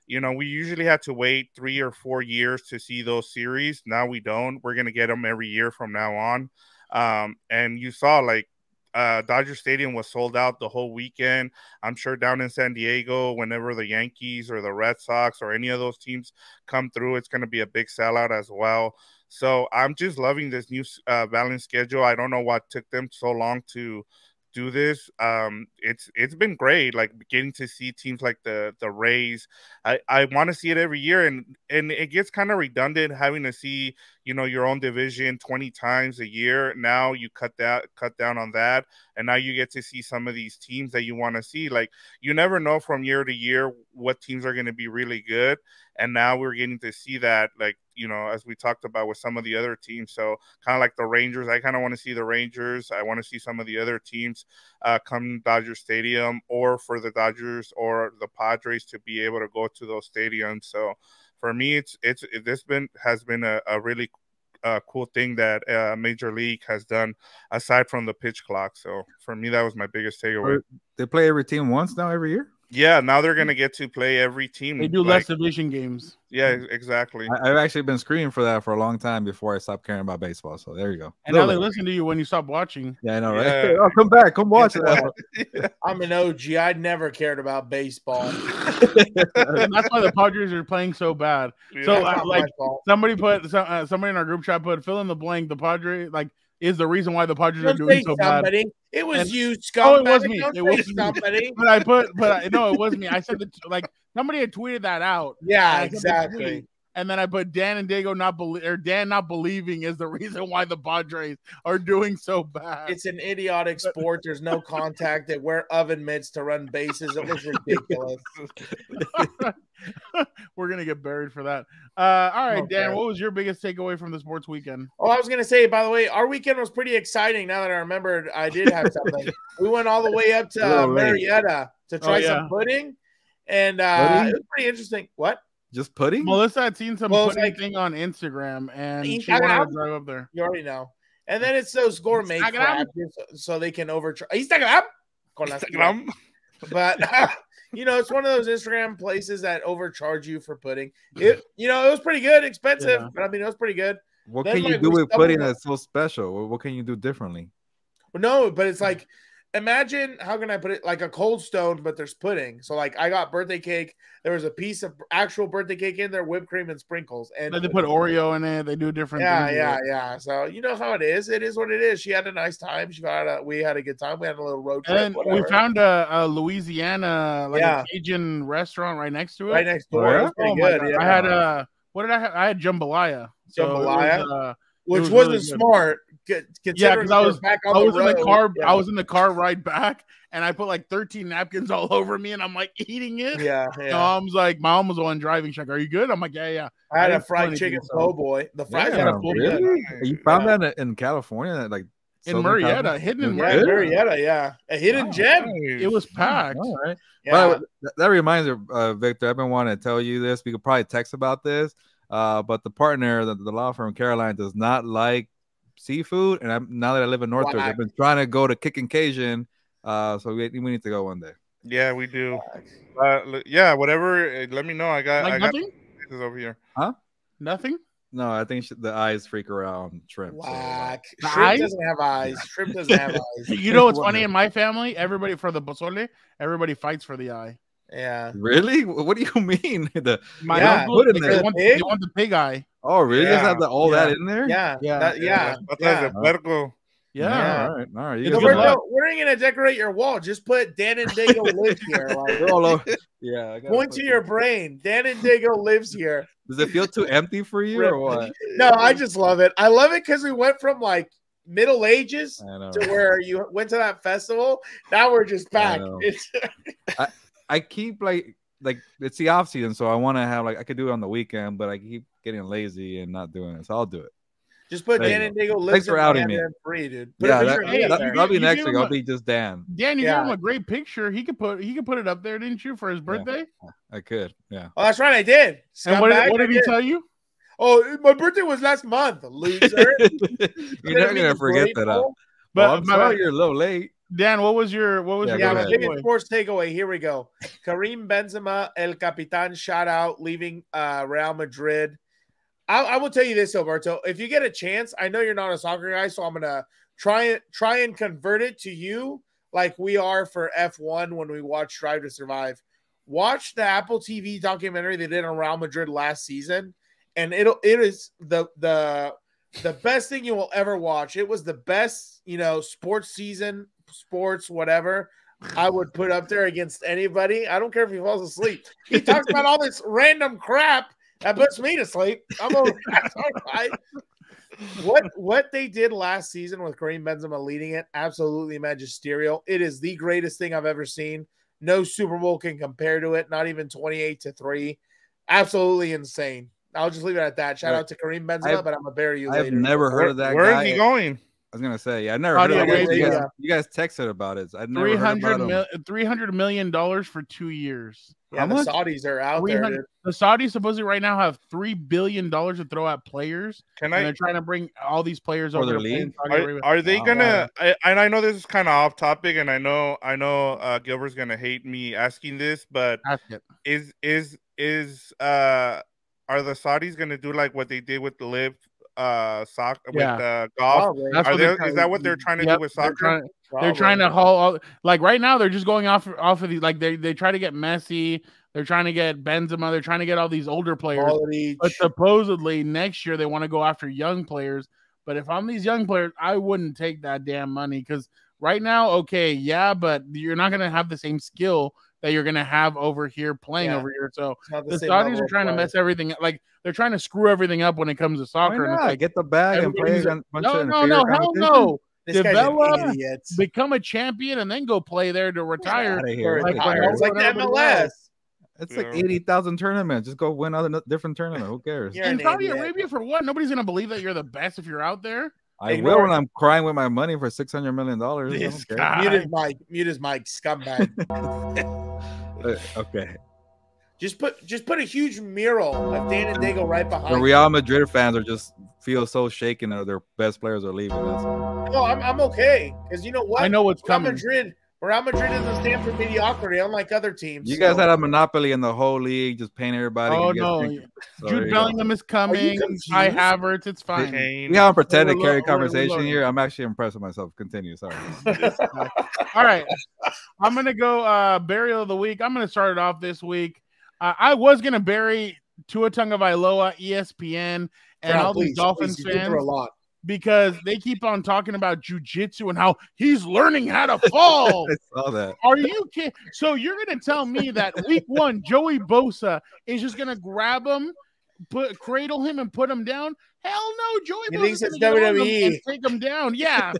You know, we usually had to wait three or four years to see those series. Now we don't. We're going to get them every year from now on. Um, and you saw, like, uh, Dodger Stadium was sold out the whole weekend. I'm sure down in San Diego, whenever the Yankees or the Red Sox or any of those teams come through, it's going to be a big sellout as well. So I'm just loving this new uh, balance schedule. I don't know what took them so long to – do this. Um it's it's been great, like getting to see teams like the the Rays. I I want to see it every year, and and it gets kind of redundant having to see, you know, your own division twenty times a year. Now you cut that cut down on that, and now you get to see some of these teams that you want to see. Like, you never know from year to year what teams are going to be really good, And now we're getting to see that, like, you know, as we talked about with some of the other teams. So kind of like the Rangers, I kind of want to see the Rangers. I want to see some of the other teams uh, come Dodger Stadium, or for the Dodgers or the Padres to be able to go to those stadiums. So for me, it's it's it, this been has been a, a really uh, cool thing that uh, Major League has done aside from the pitch clock. So for me, that was my biggest takeaway. They play every team once now every year? Yeah, now they're going to get to play every team. They do like, less division games. Yeah, exactly. I, I've actually been screaming for that for a long time before I stopped caring about baseball. So there you go. And now they listen to you when you stop watching. Yeah, I know, right? Yeah. Oh, come back. Come watch it. I'm an O G. I never cared about baseball. That's why the Padres are playing so bad. Yeah, so, uh, like, somebody put uh, somebody in our group chat put fill in the blank. The Padres, like, is the reason why the Padres don't are doing so somebody. bad. It was and, you, Scott. Oh, it was me. It was somebody. But I put, but I, no, it was me. I said that, like, somebody had tweeted that out. Yeah, exactly. Tweet, and then I put Dan and Dago not believe or Dan not believing is the reason why the Padres are doing so bad. It's an idiotic sport. There's no contact. They wear oven mitts to run bases. It was ridiculous. We're gonna get buried for that. Uh, all right, okay. Dan, what was your biggest takeaway from the sports weekend? Oh, I was gonna say, by the way, our weekend was pretty exciting. Now that I remembered, I did have something. We went all the way up to uh, Marietta to try oh, yeah. some pudding, and uh, pudding? It was pretty interesting. What? Just pudding? Melissa had seen some well, pudding like, thing on Instagram, and she wanted out. to drive up there. You already know. And then it's those gourmet crabs, so they can overtry. Instagram, Instagram, but. Uh, you know, it's one of those Instagram places that overcharge you for pudding. It, you know, it was pretty good, expensive, yeah. but I mean, it was pretty good. What then, can you like, do with pudding that's so special? What can you do differently? Well, no, but it's like, imagine, how can I put it? Like a Cold Stone, but there's pudding. So, like, I got birthday cake. There was a piece of actual birthday cake in there, whipped cream and sprinkles. And they put Oreo in it. They do different yeah, things. Yeah, yeah, yeah. So, you know how it is. It is what it is. She had a nice time. She got a, we had a good time. We had a little road trip. And we found a, a Louisiana, like yeah. a Cajun restaurant right next to it. Right next door. It was pretty oh good. Yeah. I had a, what did I have? I had jambalaya. So jambalaya? Was, uh, Which was wasn't really smart. Yeah, because I was back on I was the road. in the car. Yeah. I was in the car ride back, and I put like thirteen napkins all over me, and I'm like eating it. Yeah, yeah. Mom's like, my mom was the one driving. She's like, "Are you good?" I'm like, "Yeah, yeah." I had I a fried chicken po' boy. The fried yeah, po' really? boy. You found yeah. that in California, like in Southern Marietta, California? hidden in Marietta, Marietta, yeah, a hidden wow. gem. It was packed. All right. Yeah. But that reminds me, uh, Victor. I've been wanting to tell you this. We could probably text about this. Uh, but the partner, the, the law firm, Caroline, does not like seafood, and I'm now that I live in Northridge, wow. I've been trying to go to Kickin' Cajun, uh, so we, we need to go one day. Yeah, we do. Uh, yeah, whatever. Let me know. I got. Like I nothing. Got over here. Huh? Nothing. No, I think she, the eyes freak her out on shrimp. So, like, shrimp eyes? doesn't have eyes. Shrimp doesn't have eyes. You know what's funny in my family? Everybody for the pozole, everybody fights for the eye. Yeah. Really? What do you mean? The my yeah. uncle, in there. They, want, they want the pig eye. Oh, really? Yeah. Is that the, all yeah. that in there? Yeah. Yeah. That, yeah. yeah. yeah. yeah. All right. All right. You we're, no, we're not going to decorate your wall. Just put Dan and Dago lives here. Like, we're all over. Yeah. I Point to it. your brain. Dan and Dago lives here. Does it feel too empty for you or what? No, I just love it. I love it because we went from like Middle Ages to where you went to that festival. Now we're just back. It's I, I keep like, like it's the off season, so I want to have like I could do it on the weekend, but I keep getting lazy and not doing it, so I'll do it. Just put there Dan and Dago. Thanks for outing me. Free, dude. Put yeah, that, hey, that, that'll be you next week. I'll be just Dan. Dan, you yeah. gave him a great picture. He could put he could put it up there, didn't you, for his birthday? Yeah, I could. Yeah. Oh, that's right. I did. Scott and what did, what did he did. tell you? Oh, my birthday was last month. Loser. You're never gonna forget that. Up. But well, I'm my, sorry you're a little late. Dan, what was your what was yeah, your yeah, biggest sports takeaway? Here we go. Karim Benzema, El Capitan, shout out, leaving uh, Real Madrid. I, I will tell you this, Alberto. If you get a chance, I know you're not a soccer guy, so I'm gonna try it, try and convert it to you, like we are for F one when we watch Drive to Survive. Watch the Apple T V documentary they did on Real Madrid last season, and it'll it is the the the best thing you will ever watch. It was the best, you know, sports season. Sports, whatever, I would put up there against anybody. I don't care if he falls asleep. He talks about all this random crap that puts me to sleep. I'm all right. What what they did last season with Karim Benzema leading it, absolutely magisterial. It is the greatest thing I've ever seen. No Super Bowl can compare to it. Not even twenty-eight to three. absolutely insane. I'll just leave it at that. Shout right. out to Karim Benzema, I've, but I'm going to bury you I've later. I've never heard of that Where guy. Where is he going? I was going to say, yeah, I never heard of that guy. You guys, you guys texted about it. I've never heard about mil him. three hundred million dollars for two years. Yeah, How the much? Saudis are out there. Dude. The Saudis supposedly right now have three billion dollars to throw at players. Can I, and they're trying to bring all these players over the league. Are, are they oh, going to – and I know this is kind of off topic, and I know I know uh, Gilbert's going to hate me asking this, but is is is uh are the Saudis going to do like what they did with the live uh soccer yeah. with uh, golf? Oh, are they, is that what they're trying to yep, do with soccer? They're trying, they're trying to haul all, like right now they're just going off off of the like they they try to get Messi, they're trying to get Benzema, they're trying to get all these older players. Quality. But supposedly next year they want to go after young players. But if I'm these young players, I wouldn't take that damn money because right now, okay, yeah, but you're not gonna have the same skill that you're gonna have over here playing yeah. over here. So the, the Saudis are trying to mess everything up. Like they're trying to screw everything up when it comes to soccer. And it's like, get the bag and play. A bunch no, of no, no, hell no. This Develop, become a champion, and then go play there to retire. Here. Like, retire. It's like the M L S. It's yeah. like eighty thousand tournaments. Just go win other different tournament. Who cares? In Saudi idiot. Arabia, for what? Nobody's gonna believe that you're the best if you're out there. I Ignore. will when I'm crying with my money for six hundred million dollars. Mute his mic. Mute his mic, scumbag. Okay. Just put just put a huge mural of Dan and Dago right behind. The Real Madrid fans are just feel so shaken that their best players are leaving us. No, I'm I'm okay because you know what? I know what's Real coming. Madrid, Real Madrid doesn't stand for mediocrity, unlike other teams. You so. guys had a monopoly in the whole league, just paying everybody. Oh no, Jude Sorry, Bellingham yeah. is coming. I Havertz, it's fine. We haven't pretended to carry conversation here. I'm actually impressed with myself. Continue. Sorry. All right, I'm gonna go uh, burial of the week. I'm gonna start it off this week. Uh, I was going to bury Tua Tagovailoa, E S P N, and all these Dolphins fans because they keep on talking about jiu-jitsu and how he's learning how to fall. I saw that. Are you kidding? So you're going to tell me that week one, Joey Bosa is just going to grab him, put cradle him, and put him down? Hell no, Joey Bosa thinks it's W W E. Him take him down. Yeah.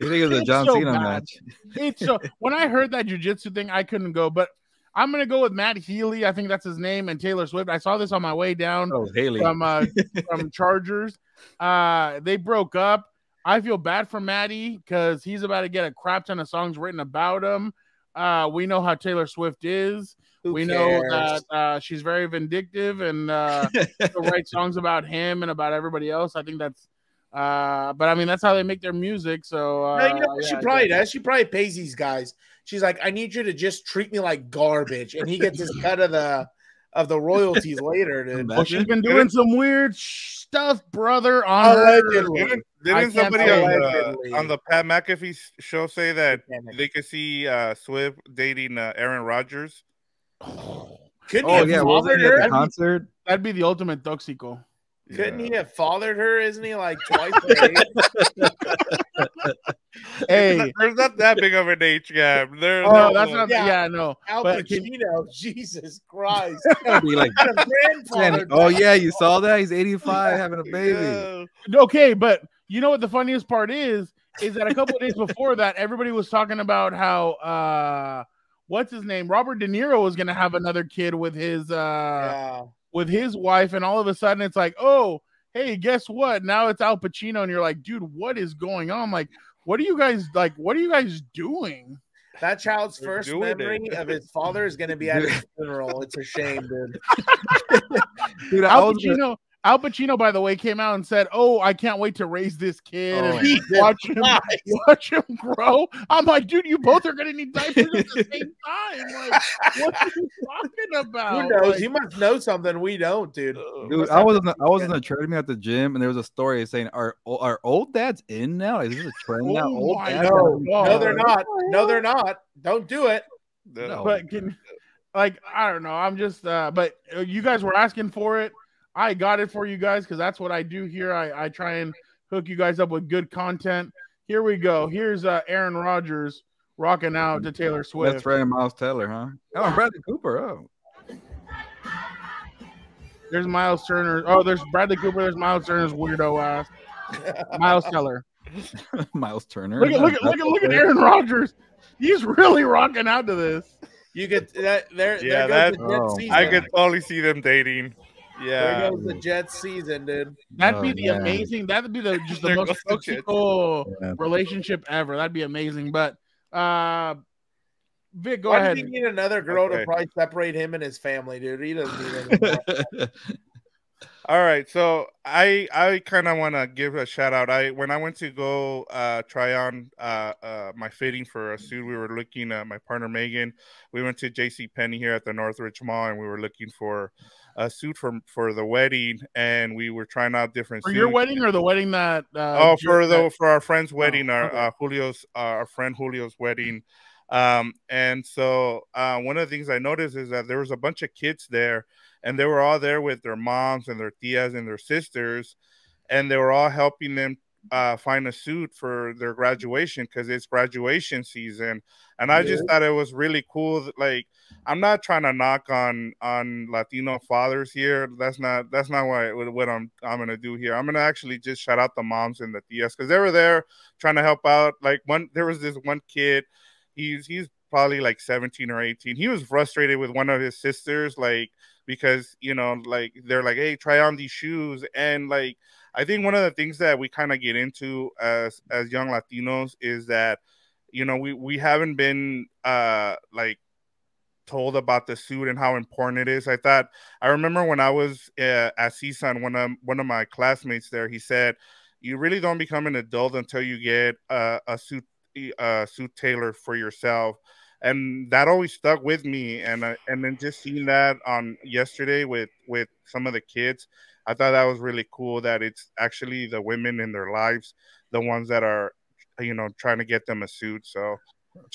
You think it was a John Cena match. It's so, when I heard that jiu-jitsu thing, I couldn't go, but I'm going to go with Matt Healy. I think that's his name. And Taylor Swift. I saw this on my way down oh, Haley. from uh, from Chargers. Uh, they broke up. I feel bad for Matty because he's about to get a crap ton of songs written about him. Uh, we know how Taylor Swift is. Who we cares? know that uh, she's very vindictive and uh, she'll write songs about him and about everybody else. I think that's uh, – but, I mean, that's how they make their music. So uh, no, you know, yeah, she probably does. She probably pays these guys. She's like, I need you to just treat me like garbage, and he gets his cut of the of the royalties later. Dude. Well, she's been doing didn't, some weird stuff, brother. On allegedly, didn't, didn't somebody on the, on the Pat McAfee show say that they could see uh, Swift dating uh, Aaron Rodgers? Oh, couldn't oh, he yeah, wasn't he at the concert? That'd be, that'd be the ultimate toxico. Couldn't yeah. he have fathered her? Isn't he like twice the age? Hey, there's not that big of an age gap. There, oh, no, that's not. Yeah, yeah no. Al Pacino, Jesus Christ! Be like, oh yeah, you saw that? He's eighty-five, having a baby. Yeah. Okay, but you know what? The funniest part is, is that a couple of days before that, everybody was talking about how uh, what's his name? Robert De Niro was going to have another kid with his. Uh, yeah. with his wife, and all of a sudden it's like, oh, hey, guess what? Now it's Al Pacino, and you're like, dude, what is going on? Like, what are you guys like? What are you guys doing? That child's They're first memory it. of his father is going to be at his funeral. It's a shame, dude. Dude, Al Pacino. Al Pacino, by the way, came out and said, "Oh, I can't wait to raise this kid oh, and watch him, watch him grow." I'm like, dude, you both are gonna need diapers at the same time. Like, what are you talking about? Who knows? Like, you must know something we don't, dude. Dude, I was in the, I was in a training at the gym, and there was a story saying, "Are are old dads in now? Is this a trend now?" Oh, old dads no, no, they're not. No, they're not. Don't do it. No. But can, like, I don't know. I'm just, uh, but you guys were asking for it. I got it for you guys because that's what I do here. I, I try and hook you guys up with good content. Here we go. Here's uh, Aaron Rodgers rocking out to Taylor Swift. That's right, Myles Taylor, huh? Oh, Bradley Cooper. Oh, there's Miles Turner. Oh, there's Bradley Cooper. There's Miles Turner's weirdo ass. Myles Taylor. Myles Turner. Look at look at look at look at Aaron Rodgers. He's really rocking out to this. You could that there. Yeah, there goes that. The Jets oh, season. I could totally see them dating. Yeah, there goes the Jets season, dude. That'd oh, be the yeah. amazing. That'd be the just the most successful yeah. relationship ever. That'd be amazing. But uh, Vic, go Why ahead. Why did he need another girl okay. to probably separate him and his family, dude? He doesn't need anything. All right, so I I kind of want to give a shout out. I when I went to go uh, try on uh, uh, my fitting for a suit, we were looking at my partner Megan. We went to J C Penney here at the Northridge Mall, and we were looking for a suit for for the wedding. And we were trying out different for suits. Your wedding or the wedding that uh, oh for the for our friend's wedding, oh, our okay. uh, Julio's uh, our friend Julio's wedding. Um, and so uh, one of the things I noticed is that there was a bunch of kids there. And they were all there with their moms and their tias and their sisters. And they were all helping them uh, find a suit for their graduation because it's graduation season. And I yeah. just thought it was really cool. That, like, I'm not trying to knock on on Latino fathers here. That's not that's not what, what I'm, I'm going to do here. I'm going to actually just shout out the moms and the tias because they were there trying to help out. Like, one, there was this one kid. He's, he's probably like seventeen or eighteen. He was frustrated with one of his sisters, like, because, you know, like, they're like, hey, try on these shoes. And, like, I think one of the things that we kind of get into as as young Latinos is that, you know, we, we haven't been, uh like, told about the suit and how important it is. I thought, I remember when I was uh, at C S U N, one of, one of my classmates there, he said, you really don't become an adult until you get uh, a suit uh, suit tailored for yourself. And that always stuck with me, and uh, and then just seeing that on yesterday with with some of the kids, I thought that was really cool. That it's actually the women in their lives, the ones that are, you know, trying to get them a suit. So,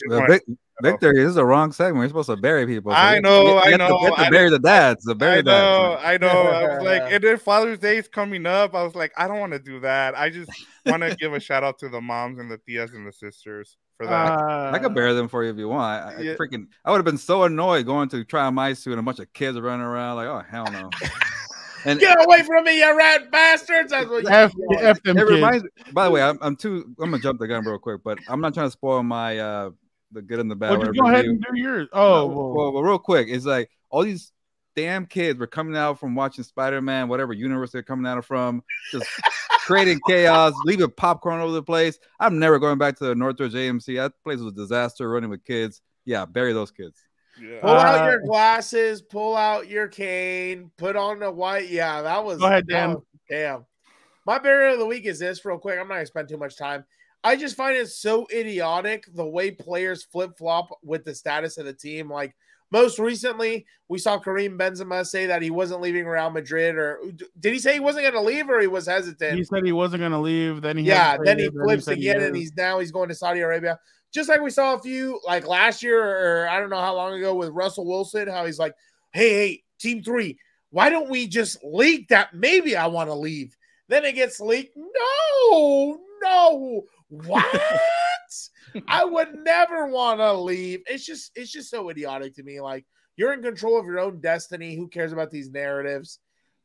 well, Vic, to, Victor, this is the wrong segment. We're supposed to bury people. So I know, I know. To, to I bury know, the dads, to bury I know, dads. I know. I was like, and then Father's Day is coming up. I was like, I don't want to do that. I just want to give a shout out to the moms and the tias and the sisters. For that, uh, I could bear them for you if you want. I, I yeah. freaking, I would have been so annoyed going to try my suit and a bunch of kids running around like, oh hell no! And get away from me, you rat bastards! That's what F, you F them it reminds, by the way, I'm, I'm too. I'm gonna jump the gun real quick, but I'm not trying to spoil my uh, the good and the bad. Well, go ahead and do yours. Oh, well, well, well, real quick, it's like all these damn kids were coming out from watching Spider-Man, whatever universe they're coming out from, just creating chaos, leaving popcorn over the place. I'm never going back to the Northridge A M C. That place was a disaster, running with kids. Yeah, bury those kids. Yeah. Pull uh, out your glasses, pull out your cane, put on the white. Yeah, that was. Go ahead, Dan. Damn. My burial of the week is this, real quick. I'm not going to spend too much time. I just find it so idiotic the way players flip-flop with the status of the team. Like, most recently, we saw Karim Benzema say that he wasn't leaving Real Madrid, or did he say he wasn't going to leave, or he was hesitant? He said he wasn't going to leave. Then he yeah, then he flips then he again, he and he's now he's going to Saudi Arabia. Just like we saw a few like last year, or I don't know how long ago with Russell Wilson, how he's like, "Hey, hey, Team Three, why don't we just leak that maybe I want to leave?" Then it gets leaked. No, no, what? I would never want to leave. It's just, it's just so idiotic to me. Like, you're in control of your own destiny. Who cares about these narratives?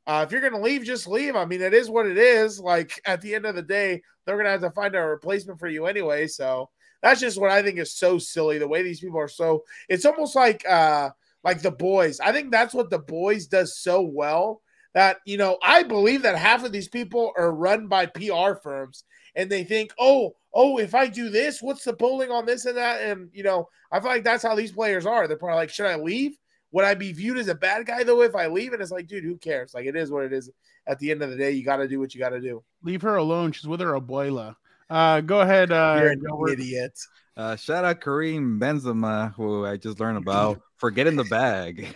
Uh, if you're going to leave, just leave. I mean, it is what it is. Like, at the end of the day, they're going to have to find a replacement for you anyway. So that's just what I think is so silly. The way these people are so, it's almost like, uh, like The Boys. I think that's what The Boys does so well. That, you know, I believe that half of these people are run by P R firms, and they think, oh, oh, if I do this, what's the polling on this and that? And, you know, I feel like that's how these players are. They're probably like, should I leave? Would I be viewed as a bad guy, though, if I leave? And it's like, dude, who cares? Like, it is what it is. At the end of the day, you got to do what you got to do. Leave her alone. She's with her abuela. Uh, go ahead. Uh, You're an idiot. Uh, shout out Karim Benzema, who I just learned about, for getting the bag,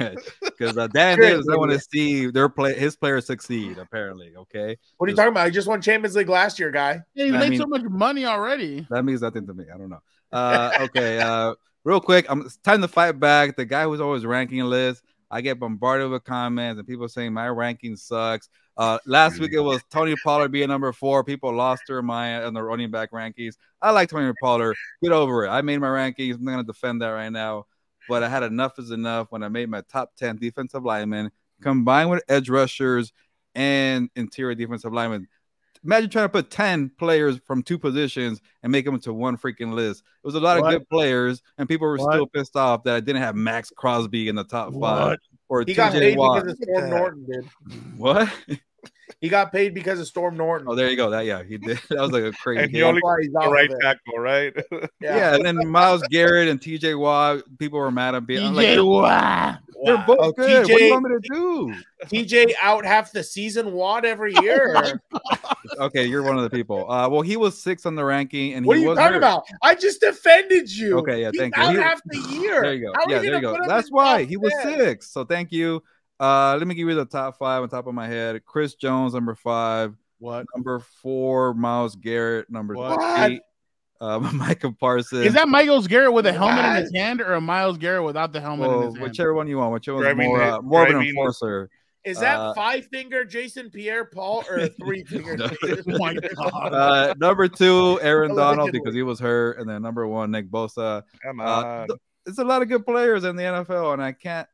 because uh, Dan doesn't want to see their play his players succeed. Apparently, okay. What are you just, talking about? I just won Champions League last year, guy. Yeah, you made mean, so much money already. That means nothing to me. I don't know. Uh, okay, uh, real quick, I'm it's time to fight back. The guy who's always ranking lists. I get bombarded with comments and people saying my ranking sucks. Uh, last week it was Tony Pollard being number four. People lost their mind on the running back rankings. I like Tony Pollard. Get over it. I made my rankings. I'm not going to defend that right now. But I had enough is enough when I made my top ten defensive linemen combined with edge rushers and interior defensive linemen. imagine trying to put ten players from two positions and make them into one freaking list. It was a lot what? of good players, and people were what? still pissed off that I didn't have Max Crosby in the top what? five. Or he got paid Watt. because of Storm Norton, dude. What? He got paid because of Storm Norton. Oh, there you go. That yeah, he did. That was like a crazy. And he only got right tackle, right? yeah. yeah, and then Myles Garrett and T J Watt. People were mad at me. T J Watt. They're both oh, good. T J, what do you want me to do? T J out half the season. Watt every year. Okay, you're one of the people. Uh, well, he was sixth on the ranking, and what he are you was talking hurt. about? I just defended you. Okay, yeah, He's thank out you. Out half the year. There you go. How yeah, there you go. That's why he was six. So thank you. Uh, let me give you the top five on top of my head. Chris Jones, number five. What? Number four, Myles Garrett, number what? eight. Uh, Micah Parsons. Is that Myles Garrett with a helmet what? in his hand or a Myles Garrett without the helmet well, in his hand? Whichever one you want. Whichever one's more, uh, more of an enforcer. Is that uh, five finger Jason Pierre Paul or three finger? uh, number two, Aaron Donald, because he was hurt. And then number one, Nick Bosa. Come on. Uh, th- it's a lot of good players in the N F L, and I can't.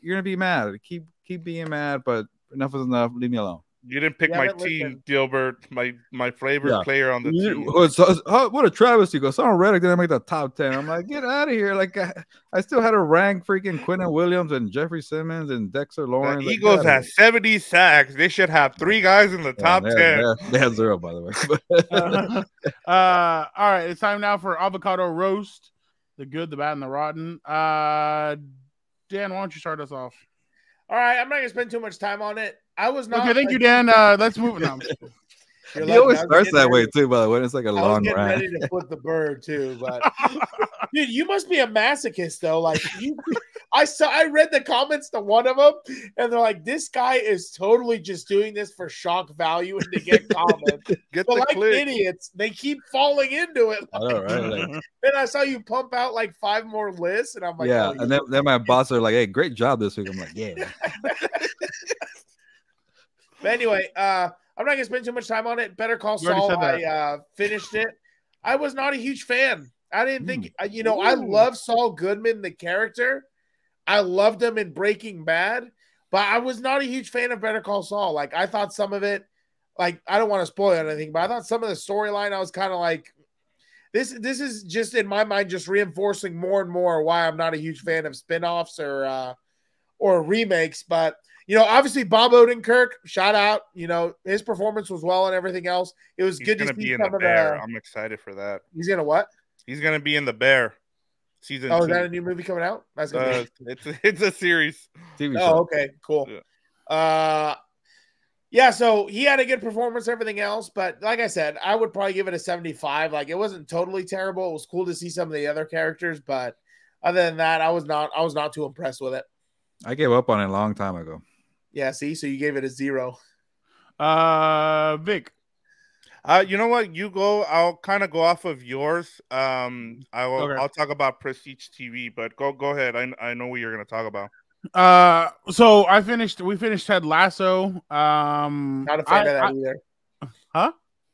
You're gonna be mad. Keep keep being mad, but enough is enough. Leave me alone. You didn't pick yeah, my team, listen. Gilbert. My my favorite yeah. player on the you, team. Was, was, oh, what a travesty! Because Sam Reddick didn't make the top ten. I'm like, get out of here! Like I, I still had to rank freaking Quinnen Williams and Jeffrey Simmons and Dexter Lawrence. The Eagles like, had seventy sacks. They should have three guys in the yeah, top ten. They had zero, by the way. uh, uh, all right, it's time now for avocado roast. The good, the bad, and the rotten. Uh, Dan, why don't you start us off? All right, I'm not gonna spend too much time on it. I was not. Okay, thank like, you, Dan. Uh, let's move on. He like, always starts that ready. way too. By the way, it's like a I long was rant. Ready to put the bird too, but dude, you must be a masochist though. Like you, I saw, I read the comments to one of them, and they're like, "This guy is totally just doing this for shock value and to get comments." Get but the like clip. Idiots, they keep falling into it. Like, all right, like, then I saw you pump out like five more lists, and I'm like, "Yeah." Oh, and then, then my boss are like, "Hey, great job this week." I'm like, "Yeah." But anyway, uh, I'm not gonna spend too much time on it. Better Call Saul. I uh, finished it. I was not a huge fan. I didn't think, mm. you know, Ooh. I love Saul Goodman, the character. I loved him in Breaking Bad, but I was not a huge fan of Better Call Saul. Like, I thought some of it, like, I don't want to spoil anything, but I thought some of the storyline, I was kind of like, this This is just, in my mind, just reinforcing more and more why I'm not a huge fan of spinoffs or, uh, or remakes. But, you know, obviously Bob Odenkirk, shout out, you know, his performance was well and everything else. It was he's good to see some of that. I'm excited for that. He's going to what? He's going to be in The Bear. Season oh, two. Is that a new movie coming out? That's gonna uh, be- it's a, it's a series. T V oh, show. Okay, cool. Yeah. Uh, yeah. So he had a good performance, everything else, but like I said, I would probably give it a seventy-five. Like, it wasn't totally terrible. It was cool to see some of the other characters, but other than that, I was not. I was not too impressed with it. I gave up on it a long time ago. Yeah. See, so you gave it a zero. Uh, Vic. Uh, you know what? You go. I'll kind of go off of yours. Um, I will. Okay. I'll talk about Prestige T V, but go go ahead. I I know what you're gonna talk about. Uh, so I finished. We finished Ted Lasso. Um, not a fan I, of that I, either. Huh?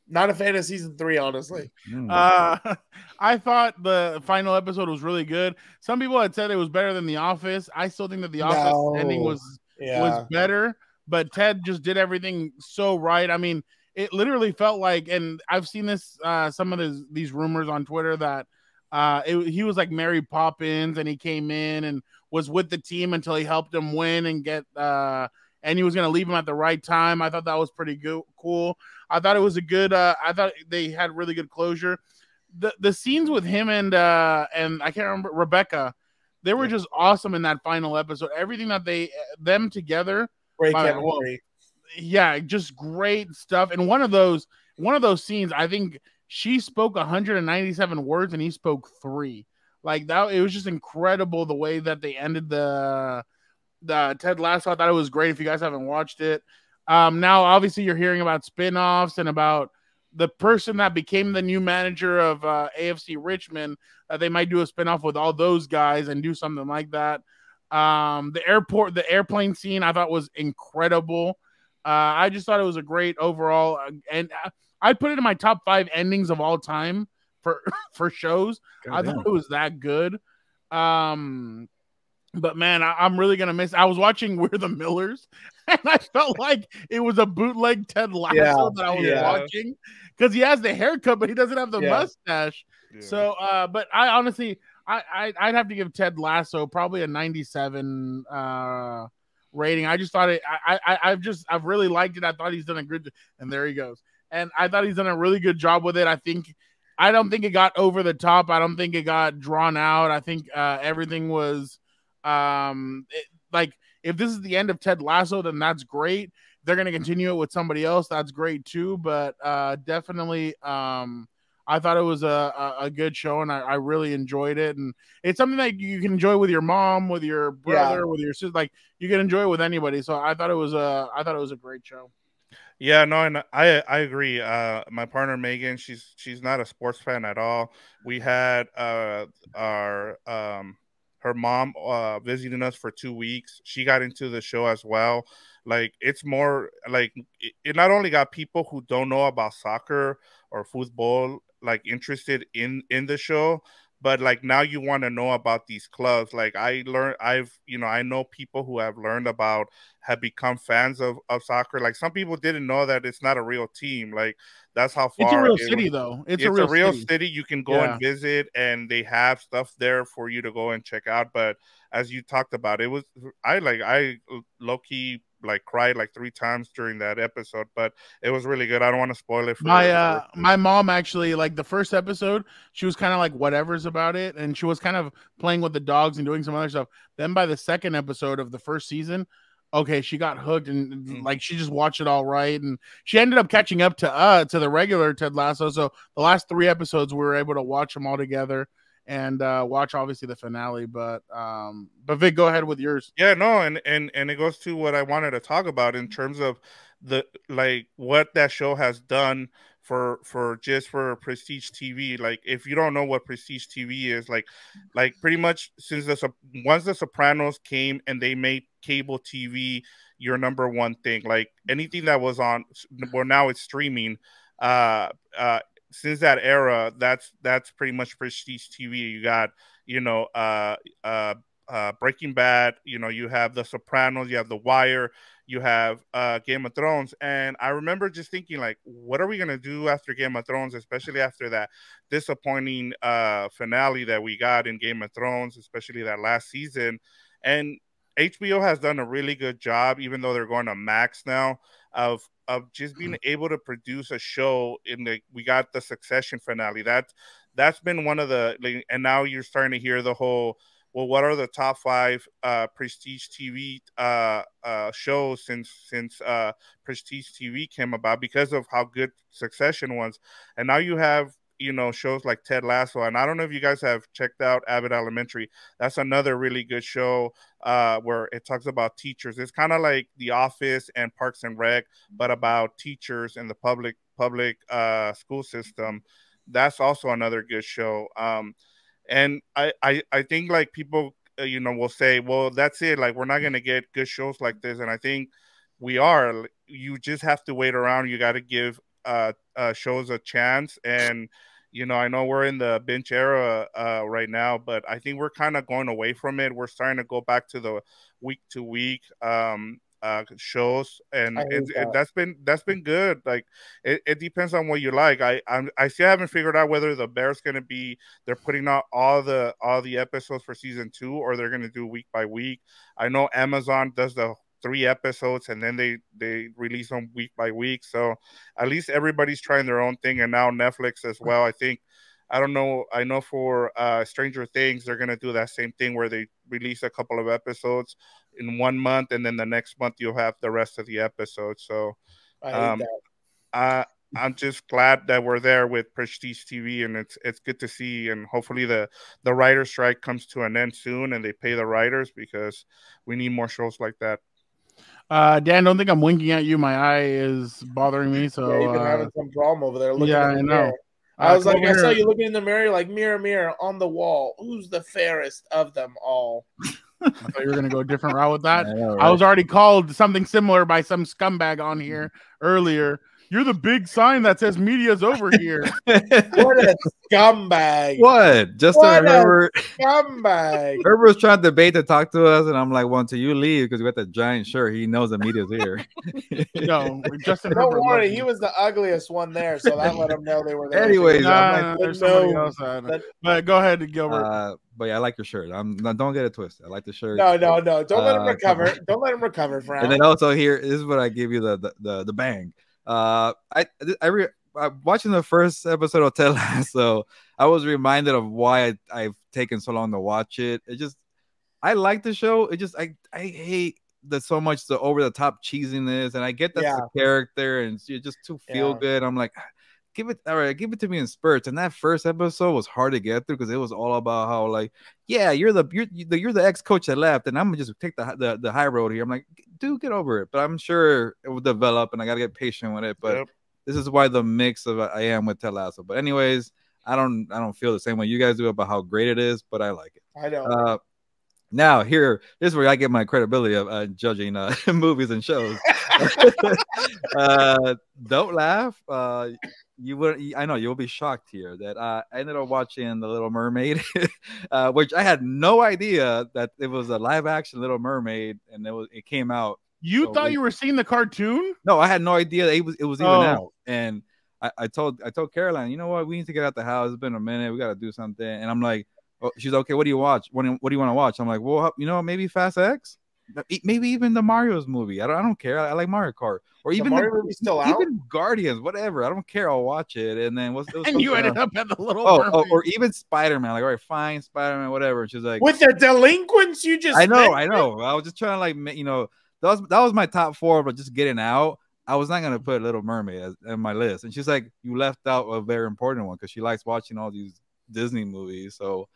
Not a fan of season three, honestly. Mm. Uh, I thought the final episode was really good. Some people had said it was better than The Office. I still think that The Office no. ending was yeah. was better, but Ted just did everything so right. I mean. It literally felt like, and I've seen this, uh, some of this, these rumors on Twitter that uh, it, he was like Mary Poppins, and he came in and was with the team until he helped them win and get, uh, and he was going to leave him at the right time. I thought that was pretty go- cool. I thought it was a good, uh, I thought they had really good closure. The the scenes with him and, uh, and I can't remember, Rebecca, they were just awesome in that final episode. Everything that they, them together. Great chemistry. Yeah, just great stuff. And one of those, one of those scenes, I think she spoke one hundred ninety-seven words and he spoke three. Like that, it was just incredible the way that they ended the the Ted Lasso. I thought it was great. If you guys haven't watched it, um, now obviously you're hearing about spinoffs and about the person that became the new manager of uh, A F C Richmond. Uh, they might do a spinoff with all those guys and do something like that. Um, the airport, the airplane scene, I thought was incredible. Uh, I just thought it was a great overall, uh, and uh, I put it in my top five endings of all time for for shows. God I damn. thought it was that good, um, but man, I, I'm really gonna miss. I was watching We're the Millers, And I felt like it was a bootleg Ted Lasso yeah, that I was yeah. watching, because he has the haircut, but he doesn't have the yeah. mustache. Yeah. So, uh, but I honestly, I, I, I'd have to give Ted Lasso probably a ninety-seven uh, rating. I just thought it, I, I, I've just, I've really liked it. I thought he's done a good, and there he goes. And I thought he's done a really good job with it. I think, I don't think it got over the top. I don't think it got drawn out. I think uh, everything was um, it, like, if this is the end of Ted Lasso, then that's great. They're going to continue it with somebody else. That's great too. But uh, definitely, um, I thought it was a, a, a good show, and I, I really enjoyed it. And it's something that you can enjoy with your mom, with your brother, yeah. with your sister. Like, you can enjoy it with anybody. So I thought it was a, I thought it was a great show. Yeah, no, and I I agree. Uh, my partner Megan, she's she's not a sports fan at all. We had uh, our um, her mom uh, visiting us for two weeks. She got into the show as well. Like, it's more like it, it not only got people who don't know about soccer or football like interested in in the show, but like now you want to know about these clubs. Like I learned, I've, you know, I know people who have learned about, have become fans of, of soccer. Like some people didn't know that it's not a real team. Like that's how far. It's a real it city was. though. It's, it's a real, a real city. city. You can go yeah. and visit, and they have stuff there for you to go and check out. But as you talked about, it was, I like, I low key like cried like three times during that episode, but it was really good. I don't want to spoil it for my uh my mom. Actually, like the first episode, she was kind of like whatever's about it, and she was kind of playing with the dogs and doing some other stuff. Then by the second episode of the first season, okay, she got hooked, and mm-hmm. like she just watched it all right, and she ended up catching up to uh to the regular Ted Lasso. So the last three episodes we were able to watch them all together and uh watch obviously the finale, but um but Vic, go ahead with yours. Yeah, no, and and and it goes to what I wanted to talk about in terms of the like what that show has done for for just for prestige T V. Like if you don't know what prestige T V is, like like pretty much since the once the Sopranos came and they made cable T V your number one thing, like anything that was on, well now it's streaming, uh uh since that era, that's that's pretty much prestige T V. You got, you know, uh, uh, uh, Breaking Bad. You know, you have The Sopranos. You have The Wire. You have uh, Game of Thrones. And I remember just thinking, like, what are we gonna do after Game of Thrones, especially after that disappointing uh, finale that we got in Game of Thrones, especially that last season? And H B O has done a really good job, even though they're going to Max now, of of just being able to produce a show. In the we got the Succession finale. That that's been one of the like, and now you're starting to hear the whole, well, what are the top five uh, prestige T V uh, uh, shows since since uh, prestige T V came about because of how good Succession was, and now you have, you know, shows like Ted Lasso. And I don't know if you guys have checked out Abbott Elementary. That's another really good show uh, where it talks about teachers. It's kind of like The Office and Parks and Rec, but about teachers and the public public uh, school system. That's also another good show. Um, and I, I, I think like people, uh, you know, will say, well, that's it. Like, we're not going to get good shows like this. And I think we are. You just have to wait around. You got to give Uh, uh shows a chance. And you know, I know we're in the binge era uh right now, but I think we're kind of going away from it. We're starting to go back to the week to week um uh shows, and it, that. it, that's been that's been good. Like it, it depends on what you like. I I'm, I still haven't figured out whether the Bears gonna be they're putting out all the all the episodes for season two, or they're gonna do week by week. I know Amazon does the three episodes and then they they release them week by week, so at least everybody's trying their own thing. And now Netflix as well, I think. I don't know I know for uh Stranger Things they're gonna do that same thing where they release a couple of episodes in one month, and then the next month you'll have the rest of the episode. So I hate um that. I, I'm just glad that we're there with prestige T V, and it's it's good to see. And hopefully the the writer strike comes to an end soon and they pay the writers, because we need more shows like that. Uh, Dan, don't think I'm winking at you. My eye is bothering me. So yeah, you've been uh, having some drama over there. Looking yeah, in the I know. Mirror. I was uh, like, I here. saw you looking in the mirror, like mirror, mirror on the wall. Who's the fairest of them all? I thought you were gonna go a different route with that. I know, right? I was already called something similar by some scumbag on here earlier. You're the big sign that says media's over here. What a scumbag. What? Justin what Herbert. Scumbag. Herbert was trying to debate to talk to us, and I'm like, well, until you leave, because we got the Giant shirt, he knows the media's here. No, Justin Herbert. Don't worry, he was the ugliest one there, so that let him know they were there. Anyways, nah, like, there's somebody else. But, but go ahead, Gilbert. Uh, But yeah, I like your shirt. I'm no, don't get it twisted. I like the shirt. No, no, no. Don't uh, let him recover. Don't let him recover, Frank. And then also here, this is what I give you the the the, the bang. Uh, I I re I'm watching the first episode of Ted Lasso. I was reminded of why I, I've taken so long to watch it. It just I like the show. It just I I hate the so much the over the top cheesiness, and I get that's yeah. the character, and you're just too feel yeah. good. I'm like. Give it, all right, give it to me in spurts. And that first episode was hard to get through because it was all about how, like, yeah, you're the you're the, you're the ex coach that left, and I'm gonna just take the, the the high road here. I'm like, dude, get over it. But I'm sure it will develop, and I gotta get patient with it. But yep. this is why the mix of I am with Ted Lasso. But anyways, I don't I don't feel the same way you guys do about how great it is, but I like it. I know. Uh, now here, this is where I get my credibility of uh, judging uh, movies and shows. uh, don't laugh. Uh, You would, I know you'll be shocked here that uh, I ended up watching The Little Mermaid, uh, which I had no idea that it was a live action Little Mermaid, and it was it came out. You so thought we, you were seeing the cartoon? No, I had no idea that it was it was even oh. out. And I, I told I told Caroline, you know what, we need to get out the house. It's been a minute. We got to do something. And I'm like, oh, she's okay. What do you watch? What do, what do you want to watch? I'm like, well, you know, maybe Fast X. Maybe even the Mario's movie. I don't. I don't care. I like Mario Kart, or even the Mario the, movie still even out. Even Guardians, whatever. I don't care. I'll watch it. And then what's and you ended up at the Little oh, oh, or even Spider Man. Like, all right, fine, Spider Man, whatever. She's like, with the delinquents, you just. I know. I know. I was just trying to like, you know, that was that was my top four, but just getting out. I was not gonna put Little Mermaid as, in my list, and she's like, you left out a very important one because she likes watching all these Disney movies, so.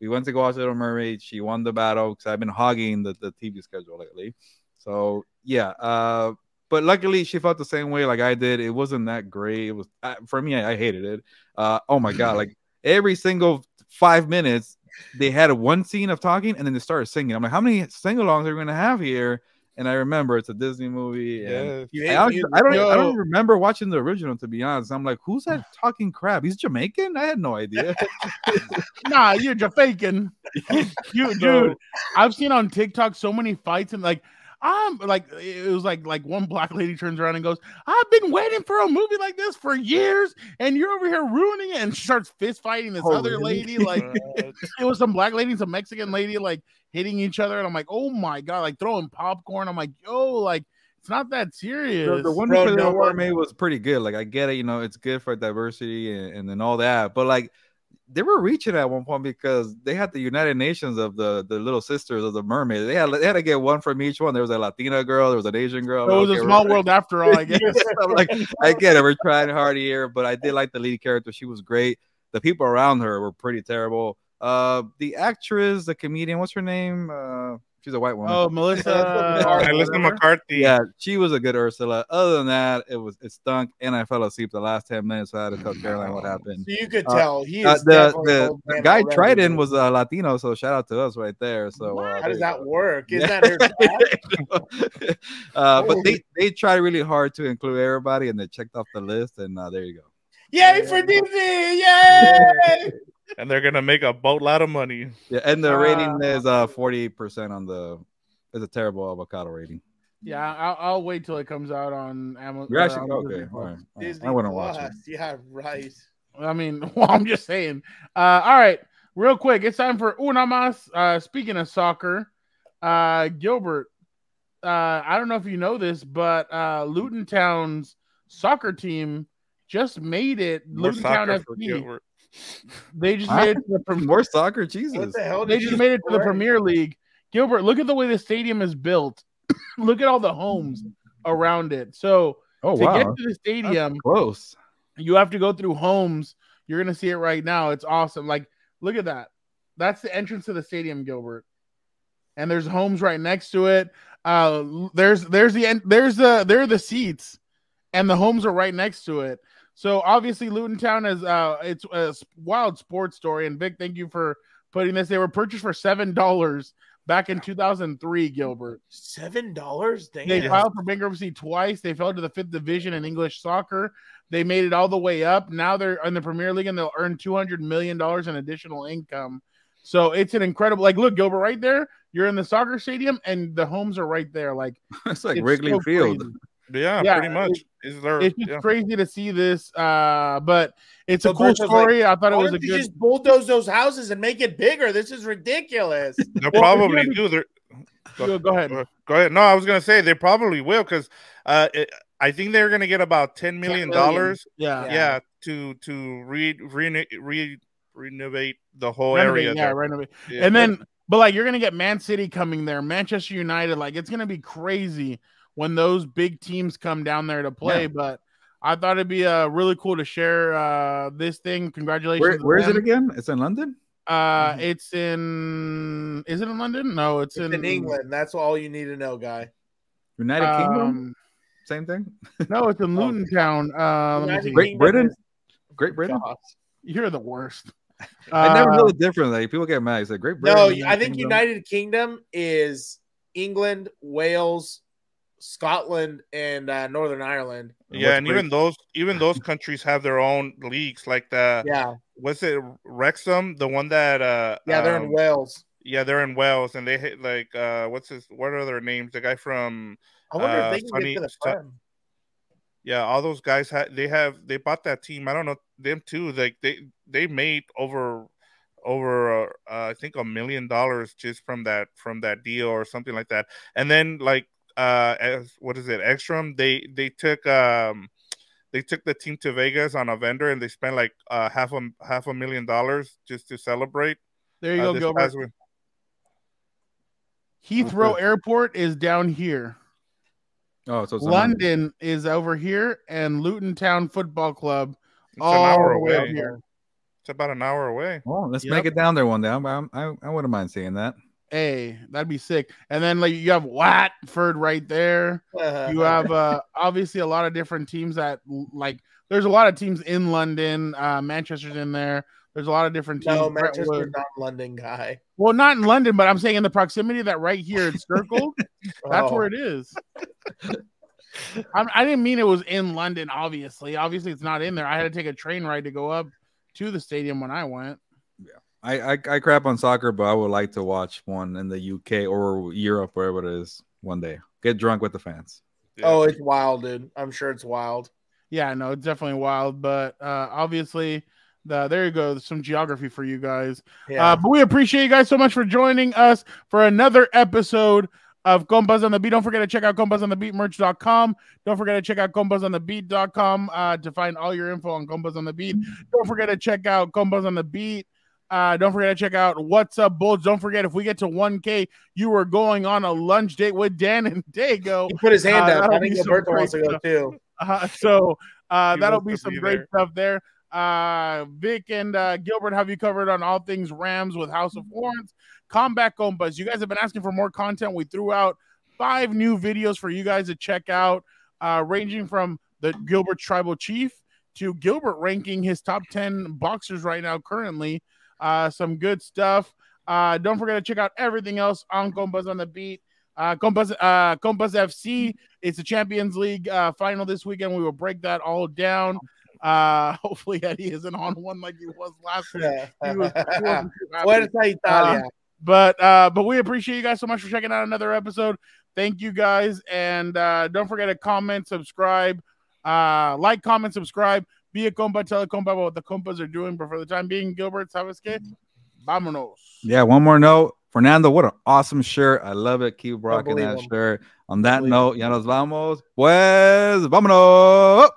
We went to go watch Little Mermaid. She won the battle because I've been hogging the, the T V schedule lately. So, yeah. Uh, but luckily, she felt the same way like I did. It wasn't that great. It was uh, for me, I, I hated it. Uh, oh, my God. Like, every single five minutes, they had one scene of talking, and then they started singing. I'm like, how many sing-alongs are we going to have here? And I remember it's a Disney movie. And yeah, I, actually, I, don't, I don't remember watching the original, to be honest. I'm like, who's that talking crab? He's Jamaican? I had no idea. Nah, you're Jamaican. You, dude, I've seen on TikTok so many fights and like, I'm like, it was like, like one black lady turns around and goes, I've been waiting for a movie like this for years, and you're over here ruining it. And she starts fist fighting this oh, other really? lady. Like, it was some black lady, some Mexican lady, like hitting each other. And I'm like, oh my God, like throwing popcorn. I'm like, yo, like, it's not that serious. The, the one Bro, for no, Little Mermaid was pretty good. Like, I get it, you know, it's good for diversity and, and then all that. But like, they were reaching at one point because they had the United Nations of the, the little sisters of the mermaid. They had they had to get one from each one. There was a Latina girl, there was an Asian girl. So it was okay, a small world right. after all, I guess. I'm like, I get it. We're trying hard here, but I did like the lead character. She was great. The people around her were pretty terrible. Uh, the actress, the comedian, what's her name? Uh, she's a white woman. Oh, Melissa, Melissa McCarthy. Yeah, she was a good Ursula. Other than that, it was it stunk, and I fell asleep the last ten minutes. So I had to tell Caroline what happened. So you could uh, tell he is uh, the the, the guy Triton was a Latino, so shout out to us right there. So uh, how does that work? Is yeah. that her? uh, but they they tried really hard to include everybody, and they checked off the list, and uh, there you go. Yay for Disney! Yay! And they're gonna make a boatload of money. Yeah, and the rating uh, is uh forty-eight percent on the. It's a terrible avocado rating. Yeah, I'll, I'll wait till it comes out on Amazon. You're actually uh, okay. All right. Disney I want to watch it. Yeah, right. I mean, well, I'm just saying. Uh, all right, real quick, it's time for Una Mas. Uh, speaking of soccer, uh, Gilbert, uh, I don't know if you know this, but uh, Luton Town's soccer team just made it. More Luton Town F C. They just made it to the more soccer. Jesus, what the hell they just made it to the Premier League. Gilbert, look at the way the stadium is built. Look at all the homes around it. So oh, to wow. get to the stadium, that's close. You have to go through homes. You're gonna see it right now. It's awesome. Like, look at that. That's the entrance to the stadium, Gilbert. And there's homes right next to it. Uh, there's there's the end. There's the there are the seats, and the homes are right next to it. So obviously, Luton Town is uh, it's a wild sports story. And Vic, thank you for putting this. They were purchased for seven dollars back in two thousand three, Gilbert. seven dollars? Damn. They filed for bankruptcy twice. They fell to the fifth division in English soccer. They made it all the way up. Now they're in the Premier League, and they'll earn two hundred million dollars in additional income. So it's an incredible – like, look, Gilbert, right there, you're in the soccer stadium, and the homes are right there. Like It's like it's Wrigley so Field. Crazy. Yeah, yeah, pretty much. It, there, it's just yeah. crazy to see this, uh, but it's so a cool story. Like, I thought it was a good. You just bulldoze those houses and make it bigger. This is ridiculous. They'll probably do. They're... Go, go ahead. Go ahead. No, I was going to say they probably will because uh, I think they're going to get about ten million dollars. Yeah. yeah, yeah, to to re re, re renovate the whole renovate, area. Yeah, there. renovate, yeah. and then but like you're going to get Man City coming there, Manchester United. Like it's going to be crazy when those big teams come down there to play. Yeah. But I thought it'd be uh, really cool to share uh, this thing. Congratulations. Where, where is it again? It's in London? Uh, mm-hmm. It's in... Is it in London? No, it's, it's in... in England. That's all you need to know, guy. United um, Kingdom? Same thing? No, it's in Luton Town. Uh, let me see. Great Britain? Great Britain? God, you're the worst. Uh, I never know the difference. Like, people get mad. It's like, Great Britain. No, United I think Kingdom. United Kingdom is England, Wales, Scotland and uh, Northern Ireland. Yeah, and even those even those countries have their own leagues, like the yeah. What's it Wrexham, the one that uh yeah they're um, in Wales. Yeah, they're in Wales, and they hit like uh what's his what are their names? The guy from I wonder uh, if they can Sunny, get to the farm. Yeah, all those guys had they have they bought that team. I don't know them too. Like they they made over over uh, I think a million dollars just from that from that deal or something like that, and then like. Uh, as, what is it? Ekstrom. They they took um, they took the team to Vegas on a vendor, and they spent like uh, half a half a million dollars just to celebrate. There you uh, go, Gilbert. With... Heathrow okay. Airport is down here. Oh, so it's London is over here, and Luton Town Football Club it's all an hour away. Up here. It's about an hour away. Oh, let's yep. make it down there one day. I'm, I'm, I I wouldn't mind seeing that. Hey, that'd be sick. And then like you have Watford right there. Uh, you have uh, obviously a lot of different teams that like. There's a lot of teams in London. Uh, Manchester's in there. There's a lot of different teams. No, Manchester's not London, guy. Well, not in London, but I'm saying in the proximity of that right here, it's circled. oh. That's where it is. I, I didn't mean it was in London. Obviously, obviously it's not in there. I had to take a train ride to go up to the stadium when I went. Yeah. I, I I crap on soccer, but I would like to watch one in the U K or Europe, wherever it is, one day. Get drunk with the fans. Yeah. Oh, it's wild, dude. I'm sure it's wild. Yeah, no, it's definitely wild. But uh, obviously, the, there you go. There's some geography for you guys. Yeah. Uh, but we appreciate you guys so much for joining us for another episode of Compas on the Beat. Don't forget to check out compas on the beat merch dot com. Don't forget to check out compas on the beat dot com uh, to find all your info on Compas on the Beat. Don't forget to check out Compas on the Beat. Uh, don't forget to check out What's Up Bulls. Don't forget, if we get to one K, you are going on a lunch date with Dan and Dago. He put his hand uh, up. I think Gilbert wants to go too. Uh, so uh, that'll be some be great there. stuff there. Uh, Vic and uh, Gilbert have you covered on all things Rams with House of Horns. Combat Combas. You guys have been asking for more content. We threw out five new videos for you guys to check out, uh, ranging from the Gilbert Tribal Chief to Gilbert ranking his top ten boxers right now currently. Uh, some good stuff. Uh, don't forget to check out everything else on Compas on the Beat. Uh, Compas, uh, Compas F C. It's the Champions League uh, final this weekend. We will break that all down. Uh, hopefully Eddie isn't on one like he was last week. He was Fuerza Italia. Uh, but uh, but we appreciate you guys so much for checking out another episode. Thank you guys, and uh, don't forget to comment, subscribe, uh, like, comment, subscribe. Be a compa, tell a compa about what the compas are doing. But for the time being, Gilbert, ¿sabes qué? Vámonos. Yeah, one more note. Fernando, what an awesome shirt. I love it. Keep rocking that him. shirt. On that Believe note, ya nos vamos. Pues, vámonos.